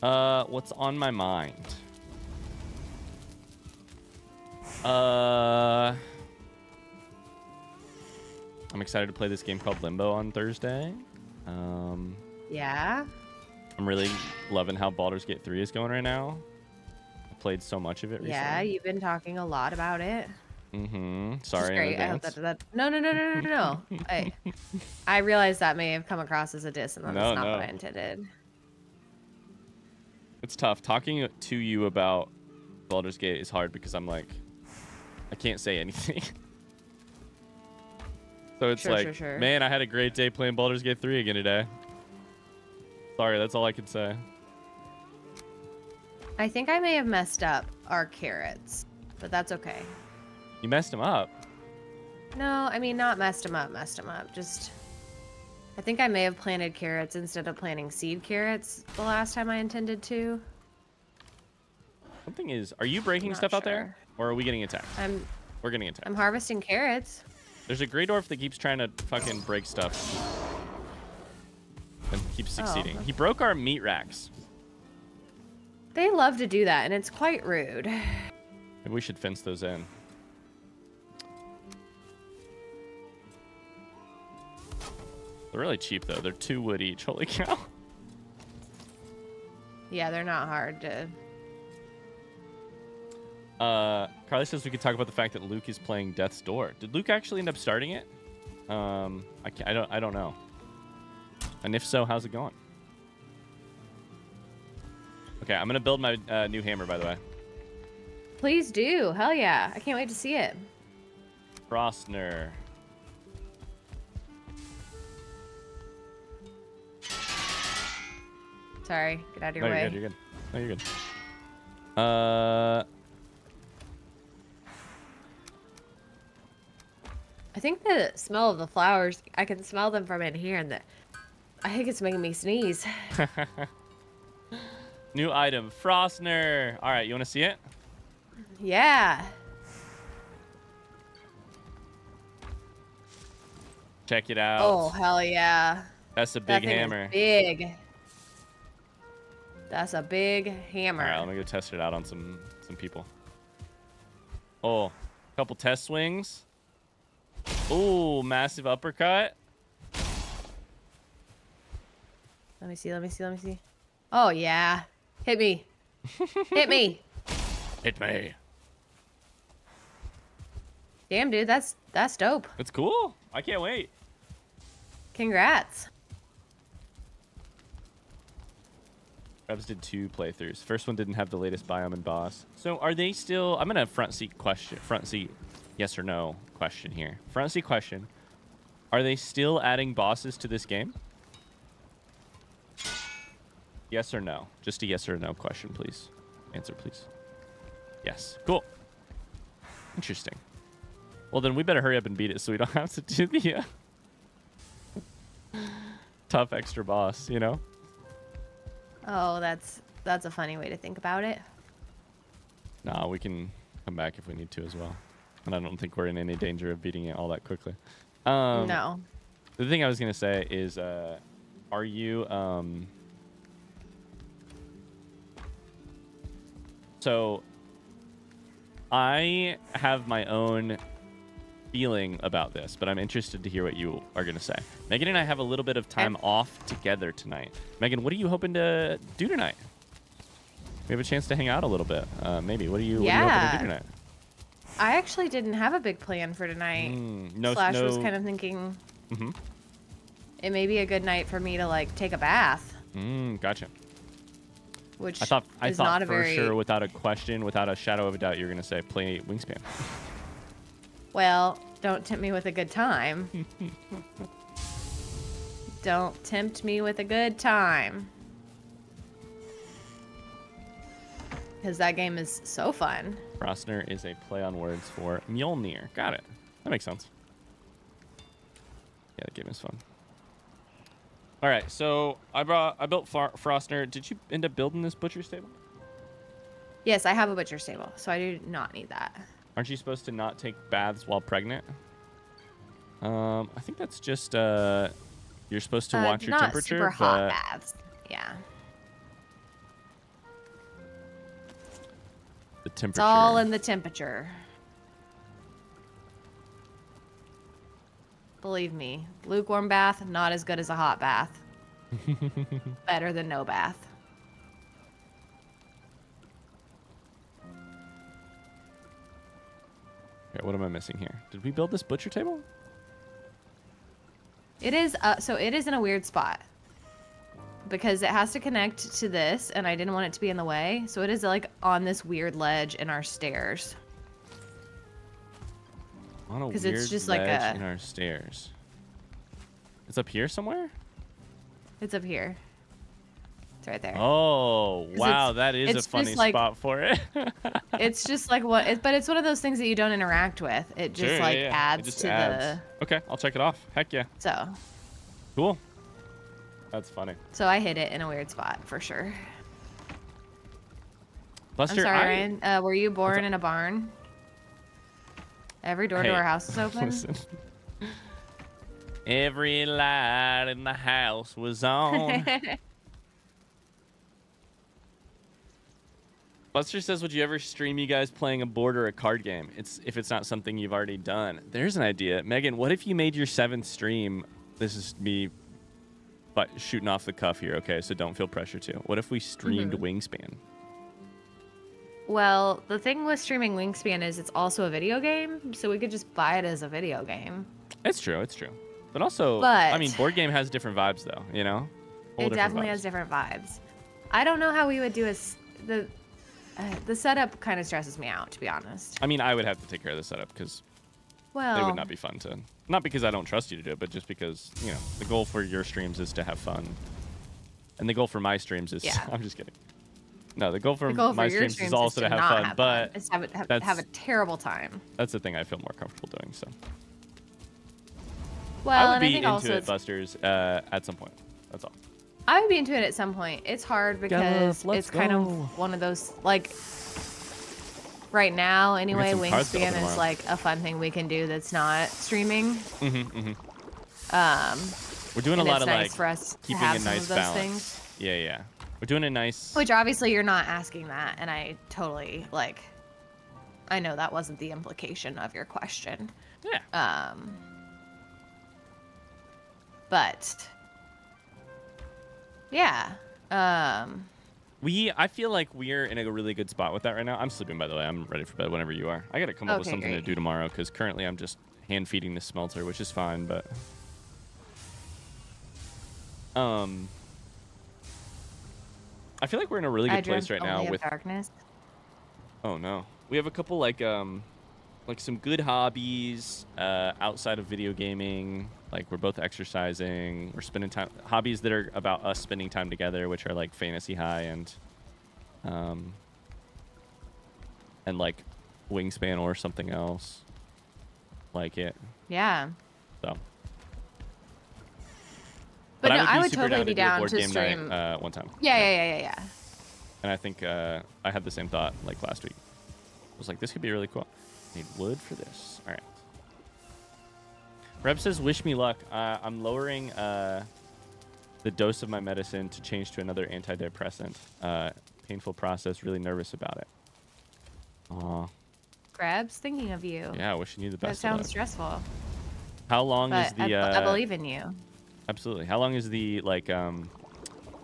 Uh, what's on my mind? Uh, I'm excited to play this game called Limbo on Thursday. Um, yeah. I'm really loving how Baldur's Gate three is going right now. I played so much of it recently. Yeah, you've been talking a lot about it. Mm-hmm. Sorry. Great. I hope that, that, no, no, no, no, no, no, no. I, I realize that may have come across as a diss, and that's no, not no. what I intended. It's tough. Talking to you about Baldur's Gate is hard because I'm like, I can't say anything. So it's sure, like, sure, sure. man, I had a great day playing Baldur's Gate three again today. Sorry, that's all I can say. I think I may have messed up our carrots, but that's okay. You messed him up. No, I mean, not messed him up, messed him up. Just, I think I may have planted carrots instead of planting seed carrots the last time I intended to. Something is, are you breaking stuff sure. out there? Or are we getting attacked? I'm, We're getting attacked. I'm harvesting carrots. There's a Grey Dwarf that keeps trying to fucking break stuff. And keeps succeeding. Oh. He broke our meat racks. They love to do that, and it's quite rude. Maybe we should fence those in. They're really cheap, though. They're two wood each. Holy cow. Yeah, they're not hard to... Uh, Carly says we could talk about the fact that Luke is playing Death's Door. Did Luke actually end up starting it? Um, I, can't, I don't. I don't know. And if so, how's it going? Okay, I'm gonna build my uh, new hammer. By the way. Please do. Hell yeah! I can't wait to see it. Frostner. Sorry. Get out of your no, way. You're good. You're good. No, you're good. Uh. I think the smell of the flowers, I can smell them from in here, and the, I think it's making me sneeze. New item, Frostner. All right, you want to see it? Yeah. Check it out. Oh, hell yeah. That's a big that thing hammer. Is big. That's a big hammer. All right, let me go test it out on some, some people. Oh, a couple test swings. Oh, massive uppercut. Let me see, let me see, let me see. Oh, yeah. Hit me. Hit me. Hit me. Damn, dude, that's that's dope. That's cool. I can't wait. Congrats. Rebs did two playthroughs. First one didn't have the latest biome and boss. So are they still... I'm going to front seat question. Front seat. Yes or no question here. Front seat question. Are they still adding bosses to this game? Yes or no? Just a yes or no question, please. Answer, please. Yes. Cool. Interesting. Well, then we better hurry up and beat it so we don't have to do the uh, tough extra boss, you know? Oh, that's that's a funny way to think about it. Nah, we can come back if we need to as well. And I don't think we're in any danger of beating it all that quickly. Um, no. The thing I was going to say is, uh, are you... Um, so, I have my own feeling about this, but I'm interested to hear what you are going to say. Megan and I have a little bit of time okay. off together tonight. Megan, what are you hoping to do tonight? We have a chance to hang out a little bit, uh, maybe. What are you, yeah. what are you hoping to do tonight? I actually didn't have a big plan for tonight. Mm, no, Slash no. was kind of thinking mm-hmm. it may be a good night for me to like take a bath. Mm, gotcha. Which I thought I is thought not for a very... sure, without a question, without a shadow of a doubt, you're gonna say play Wingspan. Well, don't tempt me with a good time. Don't tempt me with a good time. Because that game is so fun. Frostner is a play on words for Mjolnir. Got it. That makes sense. Yeah, that game is fun. All right, so I brought, I built Far Frostner. Did you end up building this butcher's table? Yes, I have a butcher's table, so I do not need that. Aren't you supposed to not take baths while pregnant? Um, I think that's just uh, you're supposed to uh, watch your not temperature. Not super hot baths. Yeah. The temperature. It's all in the temperature. Believe me, lukewarm bath, not as good as a hot bath. Better than no bath. Okay, what am I missing here? Did we build this butcher table? It is, uh, so it is in a weird spot. Because it has to connect to this, and I didn't want it to be in the way. So it is like on this weird ledge in our stairs. On a weird it's just ledge like a, in our stairs. It's up here somewhere? It's up here. It's right there. Oh, wow. That is a funny like, spot for it. It's just like what, it, but it's one of those things that you don't interact with. It just sure, like yeah, yeah. adds just to adds. the. Okay, I'll check it off. Heck yeah. So. Cool. That's funny. So I hit it in a weird spot for sure. Buster, I'm sorry, I... Ryan. Uh, were you born in a barn? Every door hey, to our house is open. Listen. Every light in the house was on. Buster says, would you ever stream you guys playing a board or a card game? It's if it's not something you've already done. There's an idea. Megan, what if you made your seventh stream this is me but shooting off the cuff here, okay? So don't feel pressure to. What if we streamed mm-hmm. Wingspan? Well, the thing with streaming Wingspan is it's also a video game, so we could just buy it as a video game. It's true, it's true. But also, but I mean, board game has different vibes, though, you know? All it definitely vibes. has different vibes. I don't know how we would do a... The, uh, the setup kind of stresses me out, to be honest. I mean, I would have to take care of the setup, because... Well... It would not be fun to... Not because I don't trust you to do it, but just because, you know, the goal for your streams is to have fun. And the goal for my streams is... Yeah. I'm just kidding. No, the goal for, the goal for my streams, streams is also is to, to have fun, have but... It's have, have, that's, have a terrible time. That's the thing I feel more comfortable doing, so... Well, I would and be I think into also it, Busters, uh, at some point. That's all. I would be into it at some point. It's hard because Guff, it's go. kind of one of those, like, right now, anyway, Wingspan is, like, a fun thing we can do that's not streaming. Mm-hmm, mm-hmm. Um, We're doing a lot of, nice like, for us keeping a nice balance. Things. Yeah, yeah. We're doing a nice... Which, obviously, you're not asking that, and I totally, like... I know that wasn't the implication of your question. Yeah. Um... But yeah, um, we I feel like we're in a really good spot with that right now. I'm sleeping, by the way. I'm ready for bed whenever you are. I got to come okay, up with something great. to do tomorrow because currently I'm just hand feeding the smelter, which is fine. But um, I feel like we're in a really good I place right only now. Of with darkness. Oh no, we have a couple like um. like some good hobbies uh, outside of video gaming. Like we're both exercising. We're spending time hobbies that are about us spending time together, which are like fantasy high and um, and like Wingspan or something else like it. Yeah. So. But, but no, I would, I would totally down be down to, down to stream night, uh, one time. Yeah, yeah, yeah, yeah, yeah. And I think uh, I had the same thought like last week. I was like, this could be really cool. Need wood for this. All right. Reb says, wish me luck. Uh, I'm lowering uh, the dose of my medicine to change to another antidepressant. Uh, painful process. Really nervous about it. Aw. Greb's thinking of you. Yeah, wishing you the best. That sounds stressful. How long but is the... Uh, I believe in you. Absolutely. How long is the, like, um,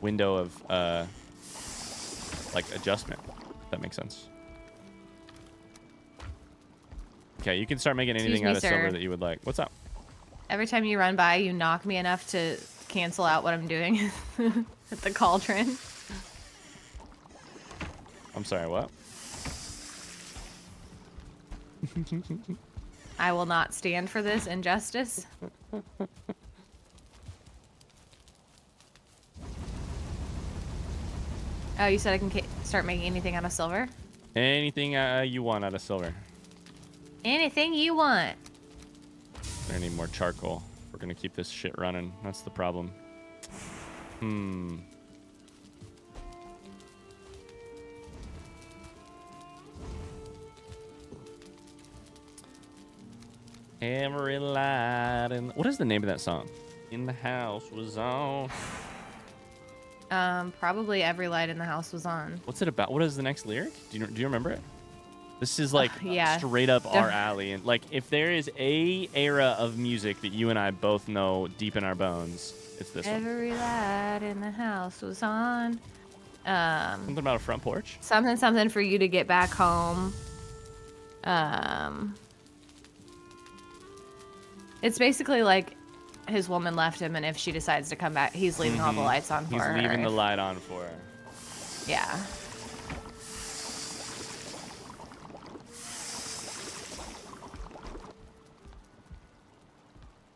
window of, uh, like, adjustment? If that makes sense. Okay, you can start making anything me, out of sir. silver that you would like. What's up? Every time you run by, you knock me enough to cancel out what I'm doing at the cauldron. I'm sorry, what? I will not stand for this injustice. Oh, you said I can ca start making anything out of silver? Anything uh, you want out of silver. Anything you want. Is there any more charcoal? We're gonna keep this shit running. That's the problem. Hmm. Every light in... What is the name of that song? In the house was on. Um, probably every light in the house was on. What's it about? What is the next lyric? Do you do you remember it? This is like uh, yeah. straight up our alley. And like, if there is a era of music that you and I both know deep in our bones, it's this Every one. Every light in the house was on. Um, something about a front porch. Something, something for you to get back home. Um, it's basically like his woman left him, and if she decides to come back, he's leaving mm-hmm. all the lights on for he's her. He's leaving the light on for her. Yeah.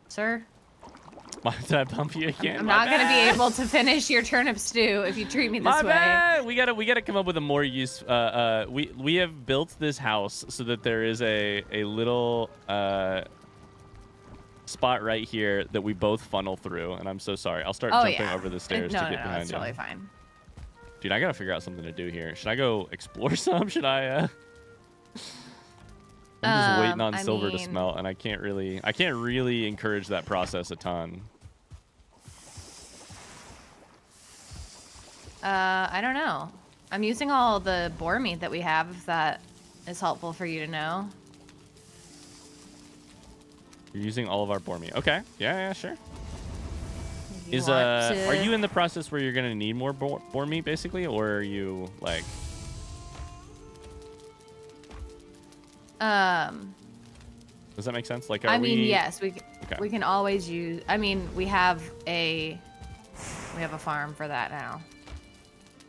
Sir? Why did I bump you again? I'm My not going to be able to finish your turnip stew if you treat me this My way. Bad. We gotta, we gotta come up with a more use. Uh, uh, we we have built this house so that there is a a little uh, spot right here that we both funnel through. And I'm so sorry. I'll start oh, jumping yeah. over the stairs no, to no, get no, behind you. No, it's totally fine. Dude, I gotta figure out something to do here. Should I go explore some? Should I? Uh... I'm just um, waiting on I silver mean, to smelt, and I can't really, I can't really encourage that process a ton. Uh, I don't know. I'm using all the boar meat that we have, if that is helpful for you to know. You're using all of our boar meat. Okay. Yeah, yeah, sure. you is, want uh, to... Are you in the process where you're going to need more boar, boar meat, basically? Or are you, like... Um... Does that make sense? Like, are I mean, we... yes, we okay. we can always use. I mean, we have a we have a farm for that now.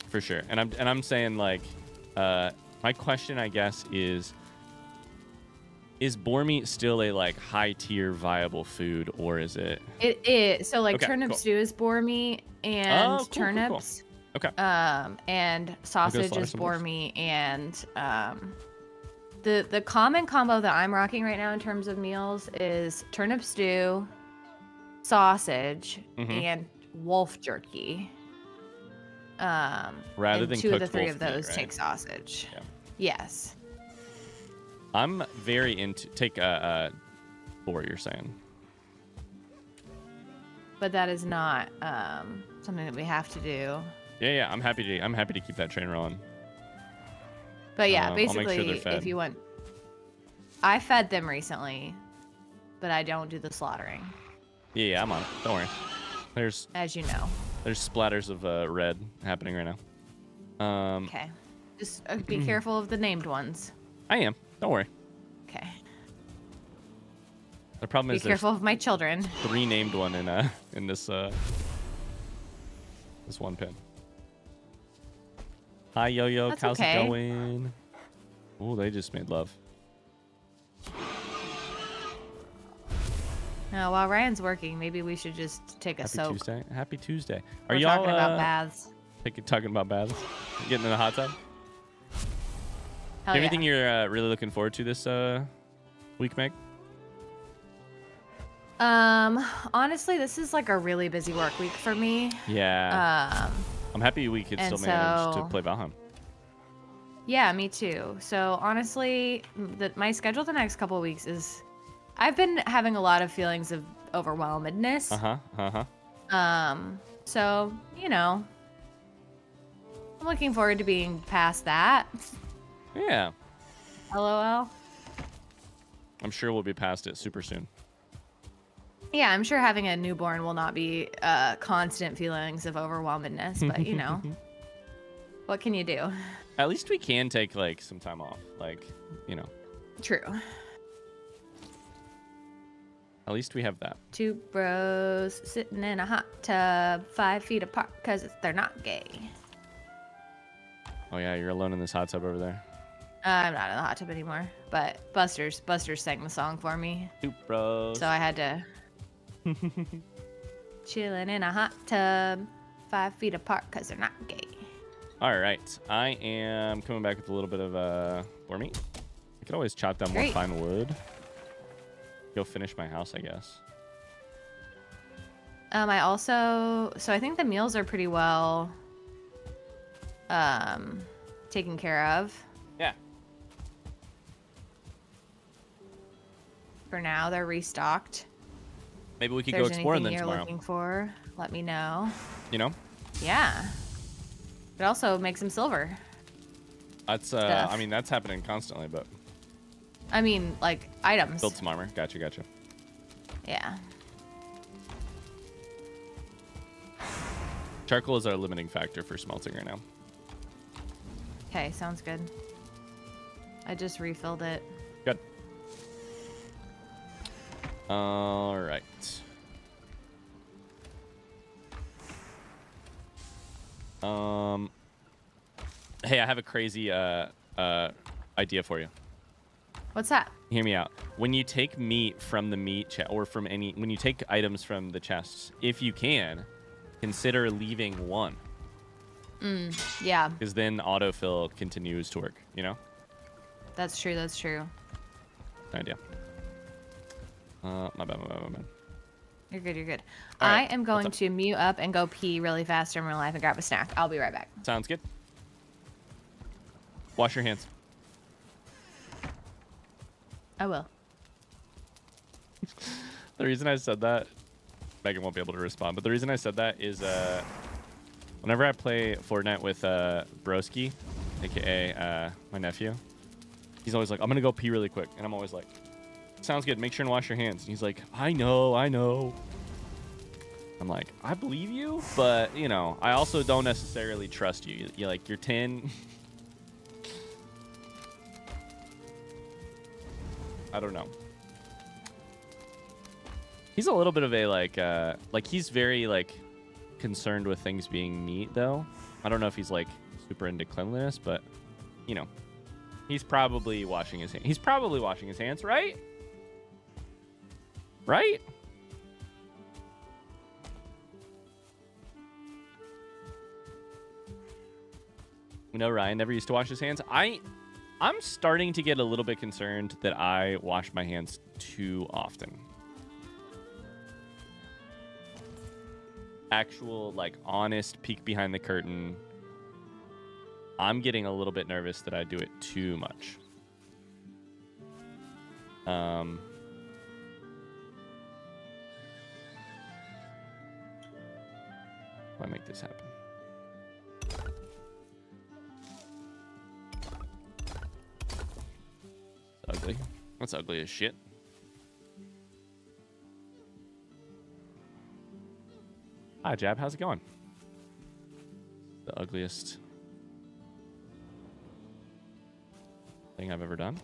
For sure, and I'm and I'm saying like, uh, my question I guess is, is boar meat still a like high tier viable food, or is it? It is. So like okay, turnips cool. do is boar meat, and oh, cool, turnips. Cool, cool. Okay. Um, and sausage is boar meat, and um. The, the common combo that I'm rocking right now in terms of meals is turnip stew, sausage, mm-hmm. and wolf jerky. Um, Rather than two of the three of those, take sausage. Yeah. Yes. I'm very into... Take a... Uh, uh, what you're saying. But that is not um, something that we have to do. Yeah, yeah. I'm happy to, I'm happy to keep that train rolling. But yeah, um, basically, sure if you want, I fed them recently, but I don't do the slaughtering. Yeah, yeah, I'm on it. Don't worry. There's, as you know, there's splatters of uh, red happening right now. Um, okay, just uh, be careful of the named ones. I am. Don't worry. Okay. The problem be is be careful of my children. Three named one in uh in this uh this one pin. Hi, Yo-Yo. How's okay. it going? Oh, they just made love. Now, while Ryan's working, maybe we should just take a Happy soak. Tuesday. Happy Tuesday. Are y'all talking uh, about baths? Talking about baths? Getting in the hot tub? Hell Anything yeah. you're uh, really looking forward to this uh, week, Meg? Um, honestly, this is like a really busy work week for me. Yeah. Um. I'm happy we could and still manage so, to play Valheim. Yeah, me too. So honestly, the, my schedule the next couple of weeks is... I've been having a lot of feelings of overwhelmedness. Uh-huh, uh-huh. Um, so, you know, I'm looking forward to being past that. Yeah. LOL. I'm sure we'll be past it super soon. Yeah, I'm sure having a newborn will not be uh, constant feelings of overwhelmedness, but you know, what can you do? At least we can take like some time off, like, you know. True. At least we have that. Two bros sitting in a hot tub, five feet apart because they're not gay. Oh yeah, you're alone in this hot tub over there. Uh, I'm not in the hot tub anymore, but Buster's Buster sang the song for me. Two bros. So I had to. Chilling in a hot tub, five feet apart because they're not gay. All right, I am coming back with a little bit of uh, boar meat. I could always chop down Great. more fine wood. Go finish my house, I guess. Um, I also, so I think the meals are pretty well um, taken care of. Yeah. For now, they're restocked. Maybe we could go exploring then tomorrow. If there's anything you're looking for, let me know. You know? Yeah. But also make some silver. That's, uh, stuff. I mean, that's happening constantly, but. I mean, like, items. Build some armor. Gotcha, gotcha. Yeah. Charcoal is our limiting factor for smelting right now. Okay, sounds good. I just refilled it. Good. All right. Um. Hey, I have a crazy uh uh idea for you. What's that? Hear me out. When you take meat from the meat chest, or from any, when you take items from the chests, if you can, consider leaving one. Mm. Yeah. Because then autofill continues to work. You know. That's true. That's true. Idea. Uh, my bad, my bad, my bad. You're good, you're good. All I right. am going to mute up and go pee really fast in real life and grab a snack. I'll be right back. Sounds good. Wash your hands. I will. The reason I said that, Megan won't be able to respond, but the reason I said that is uh, whenever I play Fortnite with uh, Broski, aka uh, my nephew, he's always like, I'm going to go pee really quick. And I'm always like, sounds good, make sure and wash your hands. And he's like, I know, I know. I'm like, I believe you, but, you know, I also don't necessarily trust you. You're like, you're ten. I don't know. He's a little bit of a, like, uh, like, he's very, like, concerned with things being neat, though. I don't know if he's, like, super into cleanliness, but, you know, he's probably washing his hands. He's probably washing his hands, right? Right? You know, Ryan never used to wash his hands. I, I'm starting to get a little bit concerned that I wash my hands too often. Actual, like, honest peek behind the curtain. I'm getting a little bit nervous that I do it too much. Um... How do I make this happen? It's ugly. That's ugly as shit. Hi, Jab. How's it going? The ugliest thing I've ever done. Do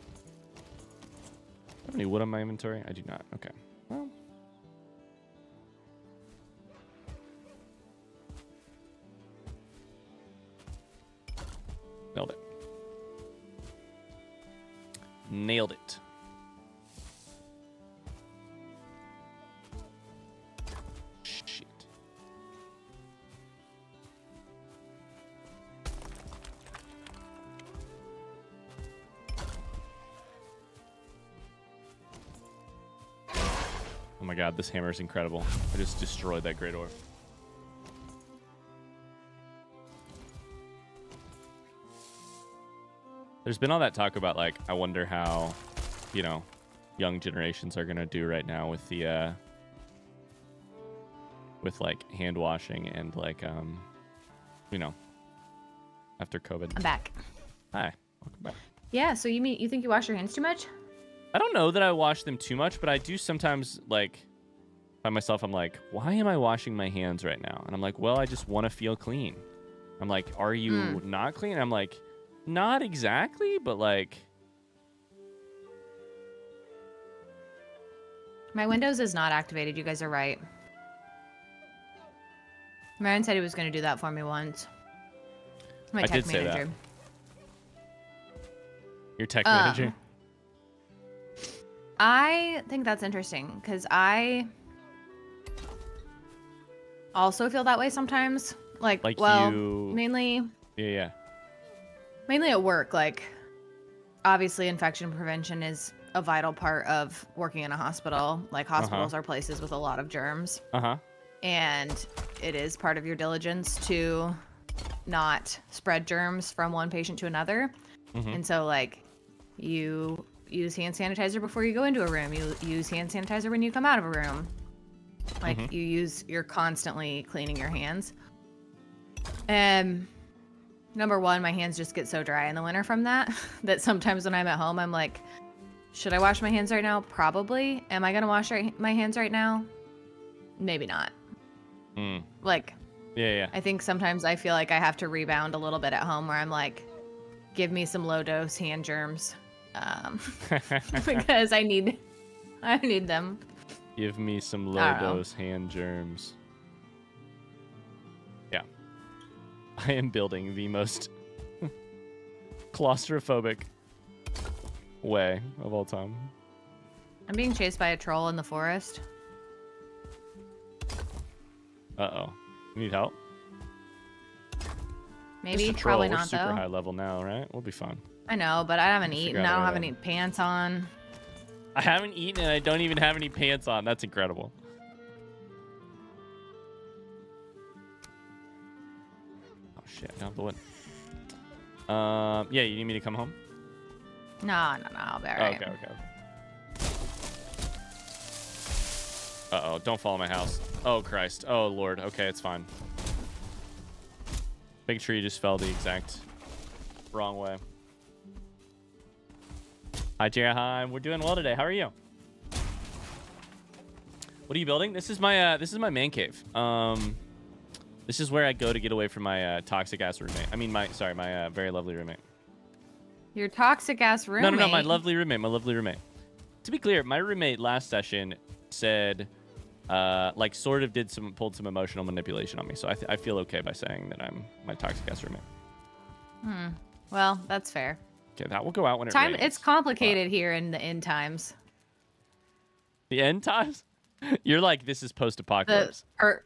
I have any wood on my inventory? I do not. Okay. Well. Nailed it. Nailed it. Oh my god, this hammer is incredible. I just destroyed that great orb. There's been all that talk about, like, I wonder how, you know, young generations are gonna do right now with the, uh, with, like, hand washing and, like, um, you know, after COVID. I'm back. Hi. Welcome back. Yeah, so you mean, you think you wash your hands too much? I don't know that I wash them too much, but I do sometimes, like, by myself, I'm like, why am I washing my hands right now? And I'm like, well, I just want to feel clean. I'm like, are you mm. not clean? I'm like, not exactly, but, like... My Windows is not activated. You guys are right. Marin said he was going to do that for me once. My tech I did manager. Say that. Your tech um, manager? I think that's interesting because I also feel that way sometimes. Like, like well, you... mainly. Yeah, yeah. Mainly at work. Like, obviously, infection prevention is a vital part of working in a hospital. Like, hospitals uh-huh. are places with a lot of germs. Uh huh. And it is part of your diligence to not spread germs from one patient to another. Mm-hmm. And so, like, you. Use hand sanitizer before you go into a room. You use hand sanitizer when you come out of a room. Like, mm-hmm. you use, you're constantly cleaning your hands. Um, number one, my hands just get so dry in the winter from that, that sometimes when I'm at home, I'm like, should I wash my hands right now? Probably. Am I going to wash right, my hands right now? Maybe not. Mm. Like, yeah, yeah. I think sometimes I feel like I have to rebound a little bit at home where I'm like, give me some low dose hand germs. Um, because I need, I need them. Give me some low dose hand germs. Yeah. I am building the most claustrophobic way of all time. I'm being chased by a troll in the forest. Uh-oh. You need help? Maybe, just a troll. probably We're not super though. super high level now, right? We'll be fine. I know, but I haven't I eaten. I don't have any pants on. I haven't eaten and I don't even have any pants on. That's incredible. Oh, shit. I don't have the wood. Um, yeah, you need me to come home? No, no, no. I'll be all right. Okay, okay. Uh-oh. Don't fall in my house. Oh, Christ. Oh, Lord. Okay, it's fine. Big tree just fell the exact wrong way. Hi, Jerheim. We're doing well today. How are you? What are you building? This is my uh, this is my man cave. Um, this is where I go to get away from my uh, toxic ass roommate. I mean, my sorry, my uh, very lovely roommate. Your toxic ass roommate. No, no, no, my lovely roommate, my lovely roommate. To be clear, my roommate last session said, uh, like, sort of did some pulled some emotional manipulation on me. So I th I feel okay by saying that I'm my toxic ass roommate. Hmm. Well, that's fair. Okay, that will go out when it time. Rains. It's complicated wow. here in the end times. The end times. You're like, this is post-apocalypse. Pur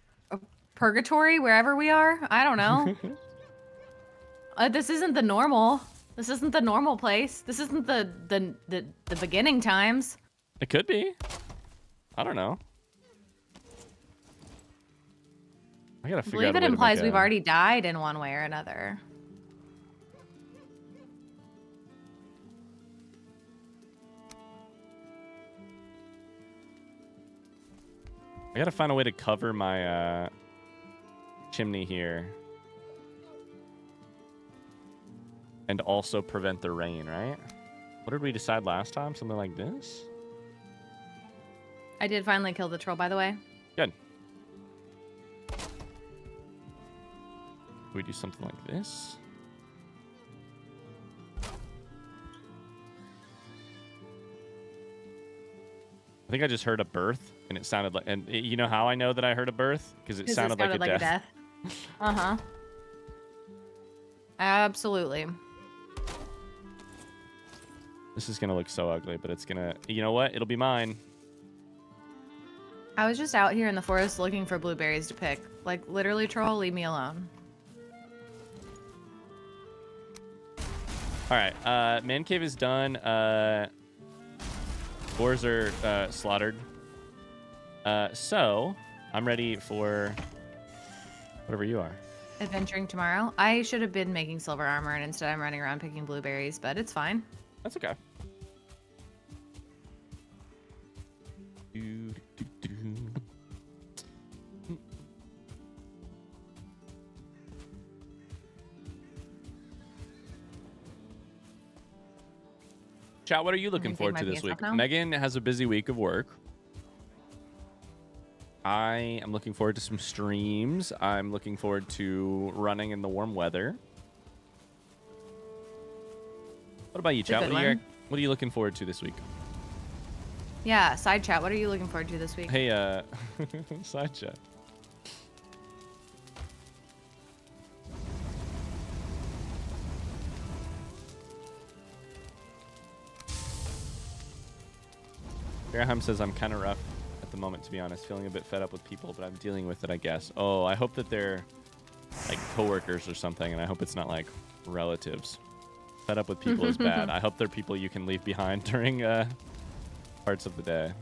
purgatory, wherever we are. I don't know. uh, this isn't the normal. This isn't the normal place. This isn't the, the the the beginning times. It could be. I don't know. I gotta figure out. I believe it implies we've already died in one way or another. I gotta find a way to cover my uh, chimney here. And also prevent the rain, right? What did we decide last time? Something like this? I did finally kill the troll, by the way. Good. We do something like this. I think I just heard a birth, and it sounded like... And it, you know how I know that I heard a birth? Because it, it sounded like, a, like death. a death. Uh-huh. Absolutely. This is gonna look so ugly, but it's gonna, you know what? It'll be mine. I was just out here in the forest looking for blueberries to pick. Like, literally, troll, leave me alone. All right, uh, man cave is done. Uh, boars are uh, slaughtered. Uh, so I'm ready for whatever you are. Adventuring tomorrow. I should have been making silver armor, and instead I'm running around picking blueberries, but it's fine. That's okay. Chat, what are you looking forward to this week? Megan has a busy week of work. I am looking forward to some streams. I'm looking forward to running in the warm weather. What about you, chat? What are you, what are you looking forward to this week? Yeah, side chat. What are you looking forward to this week? Hey, uh, side chat. Graham says, I'm kind of rough at the moment, to be honest. Feeling a bit fed up with people, but I'm dealing with it, I guess. Oh, I hope that they're like coworkers or something, and I hope it's not like relatives. Fed up with people is bad. I hope they're people you can leave behind during uh, parts of the day.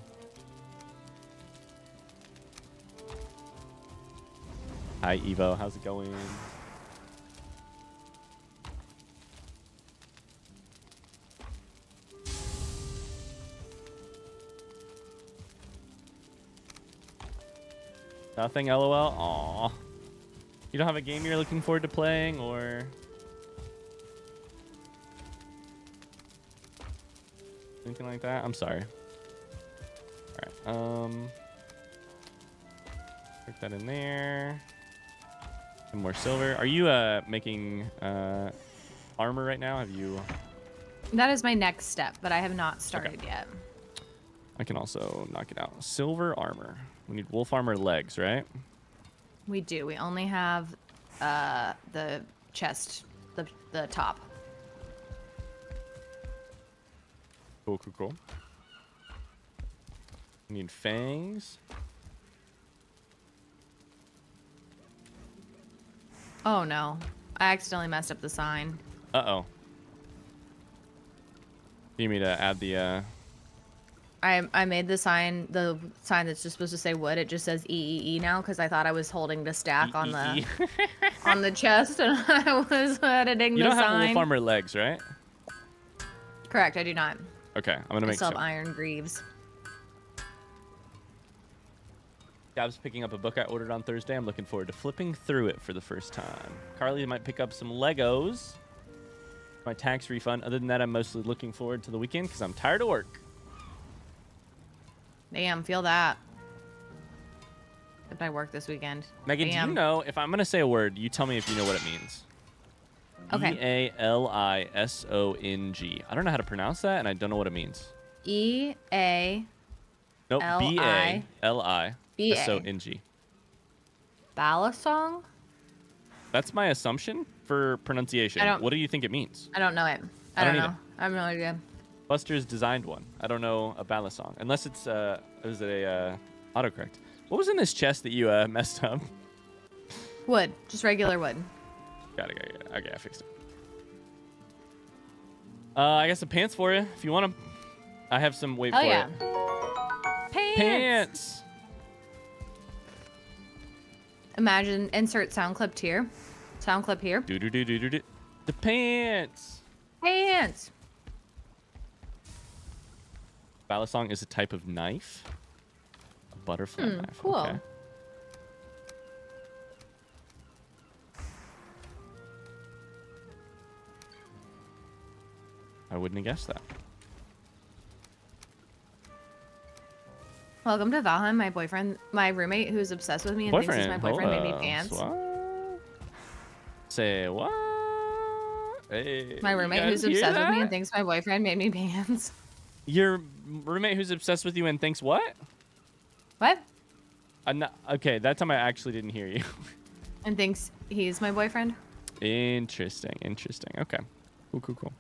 Hi, Evo. How's it going? Nothing, LOL. Aw. You don't have a game you're looking forward to playing, or... anything like that? I'm sorry. All right. Um, put that in there. Some more silver. Are you uh, making uh, armor right now? Have you? That is my next step, but I have not started okay. yet. I can also knock it out. Silver armor. We need wolf armor legs, right? We do. We only have uh, the chest, the the top. Cool, cool, cool. Need fangs. Oh no. I accidentally messed up the sign. Uh-oh. You need me to add the uh I I made the sign the sign that's just supposed to say wood, it just says E E E now because I thought I was holding the stack e -E -E. on the on the chest and I was editing you the sign. You don't have wolf armor legs, right? Correct, I do not. Okay, I'm gonna I make some iron greaves. Gab's picking up a book I ordered on Thursday. I'm looking forward to flipping through it for the first time. Carly might pick up some Legos. My tax refund. Other than that, I'm mostly looking forward to the weekend because I'm tired of work. Damn, feel that. Except I work this weekend. Megan, Bam. do you know, if I'm going to say a word, you tell me if you know what it means. Okay. E A L I S O N G. I don't know how to pronounce that, and I don't know what it means. E A L I. Nope, B A L I S O N G. Balasong? That's my assumption for pronunciation. What do you think it means? I don't know it. I, I don't, don't know. I have no idea. Buster's designed one. I don't know a balasong. Unless it's uh, it was a uh, autocorrect. What was in this chest that you uh, messed up? Wood. Just regular wood. Got it, got it, got it. Okay, I fixed it. Uh, I got some pants for you if you want them. I have some. Wait Hell for yeah. it. Pants. Pants. Imagine insert sound clip here. Sound clip here. Do do do do do do. The pants. Pants. Balasong is a type of knife. A butterfly hmm, knife. Cool. Okay. I wouldn't have guessed that. Welcome to Valheim, my boyfriend, my roommate who's obsessed with me and boyfriend. thinks he's my boyfriend Hold made me pants. What? Say what? Hey, my roommate who's obsessed that? with me and thinks my boyfriend made me pants. Your roommate who's obsessed with you and thinks what? What? I'm not, okay, that time I actually didn't hear you. And thinks he's my boyfriend? Interesting, interesting. Okay. Cool, cool, cool.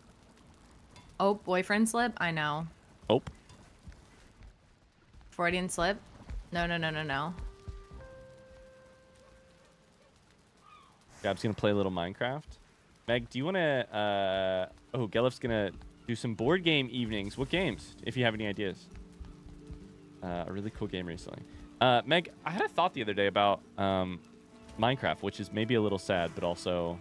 Oh, boyfriend slip? I know. Oh. Freudian slip? No, no, no, no, no. Gab's gonna play a little Minecraft. Meg, do you wanna... Uh... Oh, Gelif's gonna do some board game evenings. What games? If you have any ideas. Uh, a really cool game recently. Uh, Meg, I had a thought the other day about um, Minecraft, which is maybe a little sad, but also...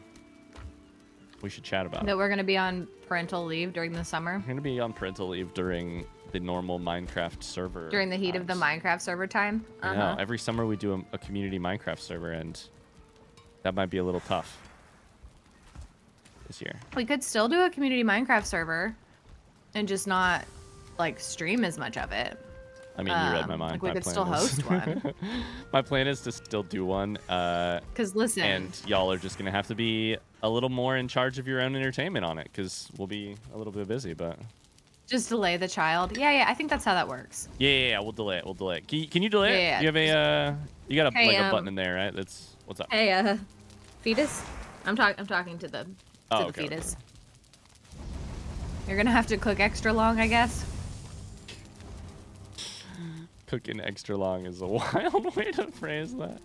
We should chat about that it. That we're going to be on parental leave during the summer? We're going to be on parental leave during the normal Minecraft server. During the heat times. of the Minecraft server time? Uh-huh. Yeah, every summer we do a, a community Minecraft server, and that might be a little tough this year. We could still do a community Minecraft server and just not, like, stream as much of it. I mean, um, you read my mind. Like we my could still is... host one. My plan is to still do one. Because uh, listen. And y'all are just going to have to be a little more in charge of your own entertainment on it, because we'll be a little bit busy, but... Just delay the child. Yeah, yeah, I think that's how that works. Yeah, yeah, yeah we'll delay it. We'll delay it. Can you, can you delay yeah, it? Yeah, you have a... Uh, you got a, hey, like, um, a button in there, right? That's... What's up? Hey, uh... Fetus? I'm, talk I'm talking to the, to oh, the okay, fetus. Okay. You're going to have to cook extra long, I guess. Cooking extra long is a wild way to phrase that.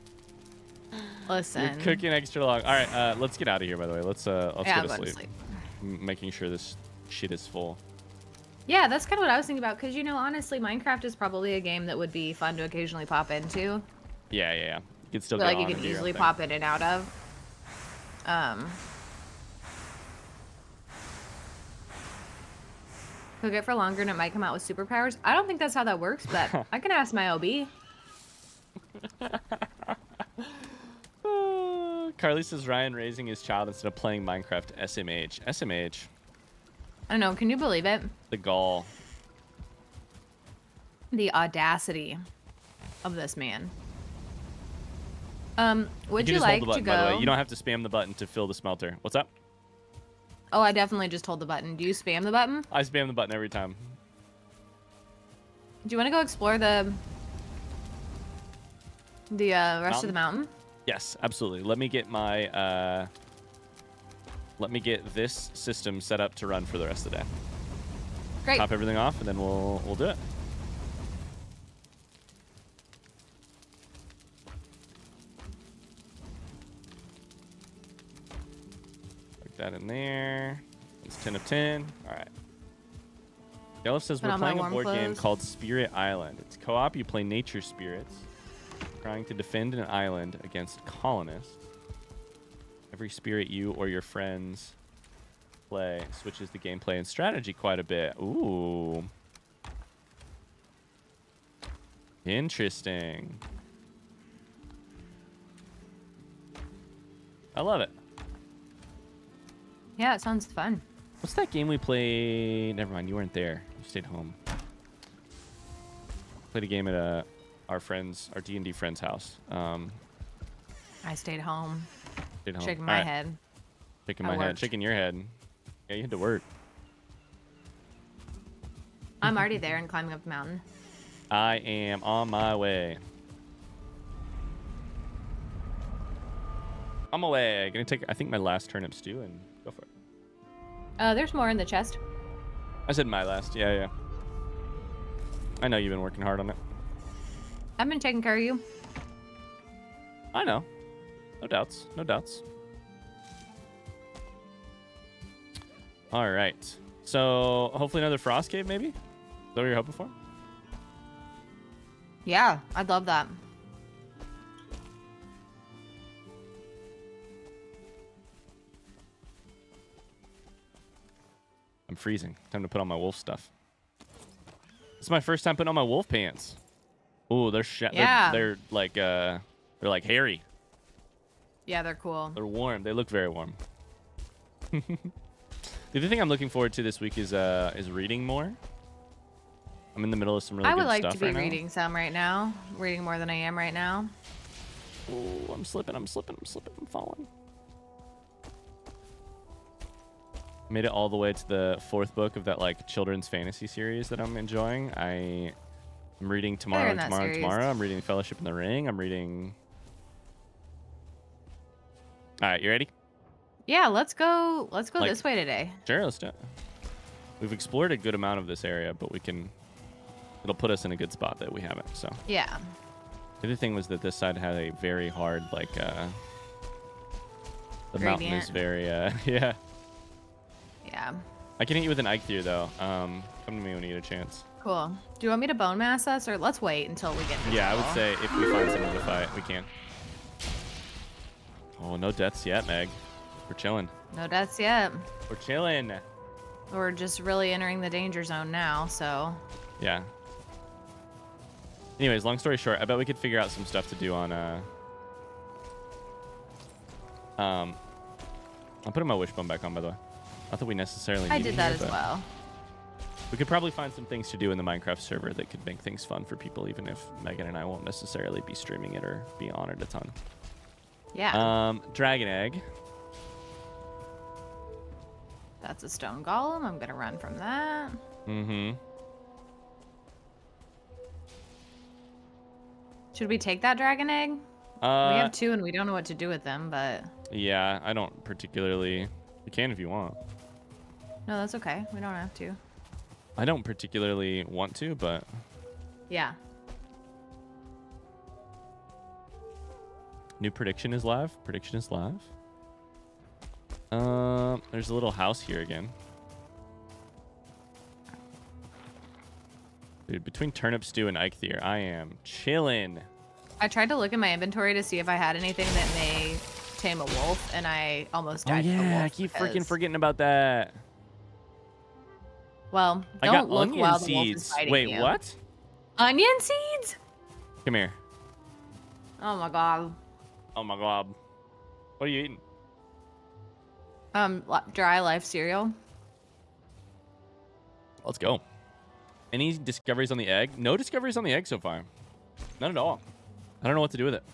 Listen. You're cooking extra long. All right, uh, let's get out of here, by the way. Let's, uh, let's yeah, go to sleep. to sleep. M making sure this shit is full. Yeah, that's kind of what I was thinking about. Because, you know, honestly, Minecraft is probably a game that would be fun to occasionally pop into. Yeah, yeah, yeah. You could still but, get like, you could easily pop in and out of. Um, cook it for longer and it might come out with superpowers. I don't think that's how that works, but I can ask my O B. uh, Carly says Ryan raising his child instead of playing Minecraft. S M H. S M H. I don't know. Can you believe it? The gall. The audacity of this man. Um, would you, you like hold the button, to go? By the way. You don't have to spam the button to fill the smelter. What's up? Oh, I definitely just hold the button. Do you spam the button? I spam the button every time. Do you want to go explore the the uh, rest mountain? of the mountain? Yes, absolutely. Let me get my uh, let me get this system set up to run for the rest of the day. Great. Pop everything off, and then we'll we'll do it. That in there. It's ten of ten. All right. Yellow says we're playing a board clothes. game called Spirit Island. It's co-op. You play nature spirits trying to defend an island against colonists. Every spirit you or your friends play switches the gameplay and strategy quite a bit. Ooh. Interesting. I love it. Yeah, it sounds fun. What's that game we played? Never mind, you weren't there. You stayed home. Played a game at a our friends, our D and D friend's house. Um, I stayed home. Stayed home. Shaking my right. head. Shaking my I head. Worked. Shaking your head. Yeah, you had to work. I'm already there and climbing up the mountain. I am on my way. I'm away. Gonna take, I think, my last turnip stew and go for it. Uh, there's more in the chest. I said my last. Yeah, yeah. I know you've been working hard on it. I've been taking care of you. I know. No doubts. No doubts. All right. So hopefully another frost cave, maybe? Is that what you're hoping for? Yeah, I'd love that. I'm freezing. Time to put on my wolf stuff. It's my first time putting on my wolf pants. Ooh, they're sh yeah. they're, they're like uh they're like hairy. Yeah, they're cool. They're warm. They look very warm. The other thing I'm looking forward to this week is uh is reading more. I'm in the middle of some really good stuff right now. I would like to be reading some right now. Reading more than I am right now. Oh, I'm slipping, I'm slipping, I'm slipping, I'm falling. Made it all the way to the fourth book of that like children's fantasy series that I'm enjoying. I am reading tomorrow and tomorrow and tomorrow. I'm reading Fellowship of the Ring. I'm reading. All right, you ready? Yeah, let's go. Let's go like, this way today. Sure, let's do it. We've explored a good amount of this area, but we can. It'll put us in a good spot that we haven't. So. Yeah. The other thing was that this side had a very hard like. Uh, the Gradient. mountain is very uh, yeah. Yeah. I can hit you with an Ike Thew though. Um, come to me when you get a chance. Cool. Do you want me to bone mass us, or let's wait until we get? Yeah, I would say if we find someone to fight, we can. Oh, no deaths yet, Meg. We're chilling. No deaths yet. We're chilling. We're just really entering the danger zone now, so. Yeah. Anyways, long story short, I bet we could figure out some stuff to do on. Uh... Um, I'm putting my wishbone back on, by the way. Not that we necessarily. I need did it that here, as well. We could probably find some things to do in the Minecraft server that could make things fun for people, even if Megan and I won't necessarily be streaming it or be on it a ton. Yeah. Um, dragon egg. That's a stone golem. I'm gonna run from that. Mm-hmm. Should we take that dragon egg? Uh, we have two, and we don't know what to do with them. But yeah, I don't particularly. You can if you want. No, that's okay. We don't have to. I don't particularly want to, but. Yeah. New prediction is live. Prediction is live. Um, there's a little house here again. Dude, between turnip stew and Ike Theer, I am chilling. I tried to look in my inventory to see if I had anything that may tame a wolf, and I almost died. Oh, yeah, from a wolf I keep because... freaking forgetting about that. Well, don't I got look onion while seeds. The wolf is biting Wait, you. What? Onion seeds? Come here. Oh my god. Oh my god. What are you eating? Um, dry life cereal. Let's go. Any discoveries on the egg? No discoveries on the egg so far. None at all. I don't know what to do with it.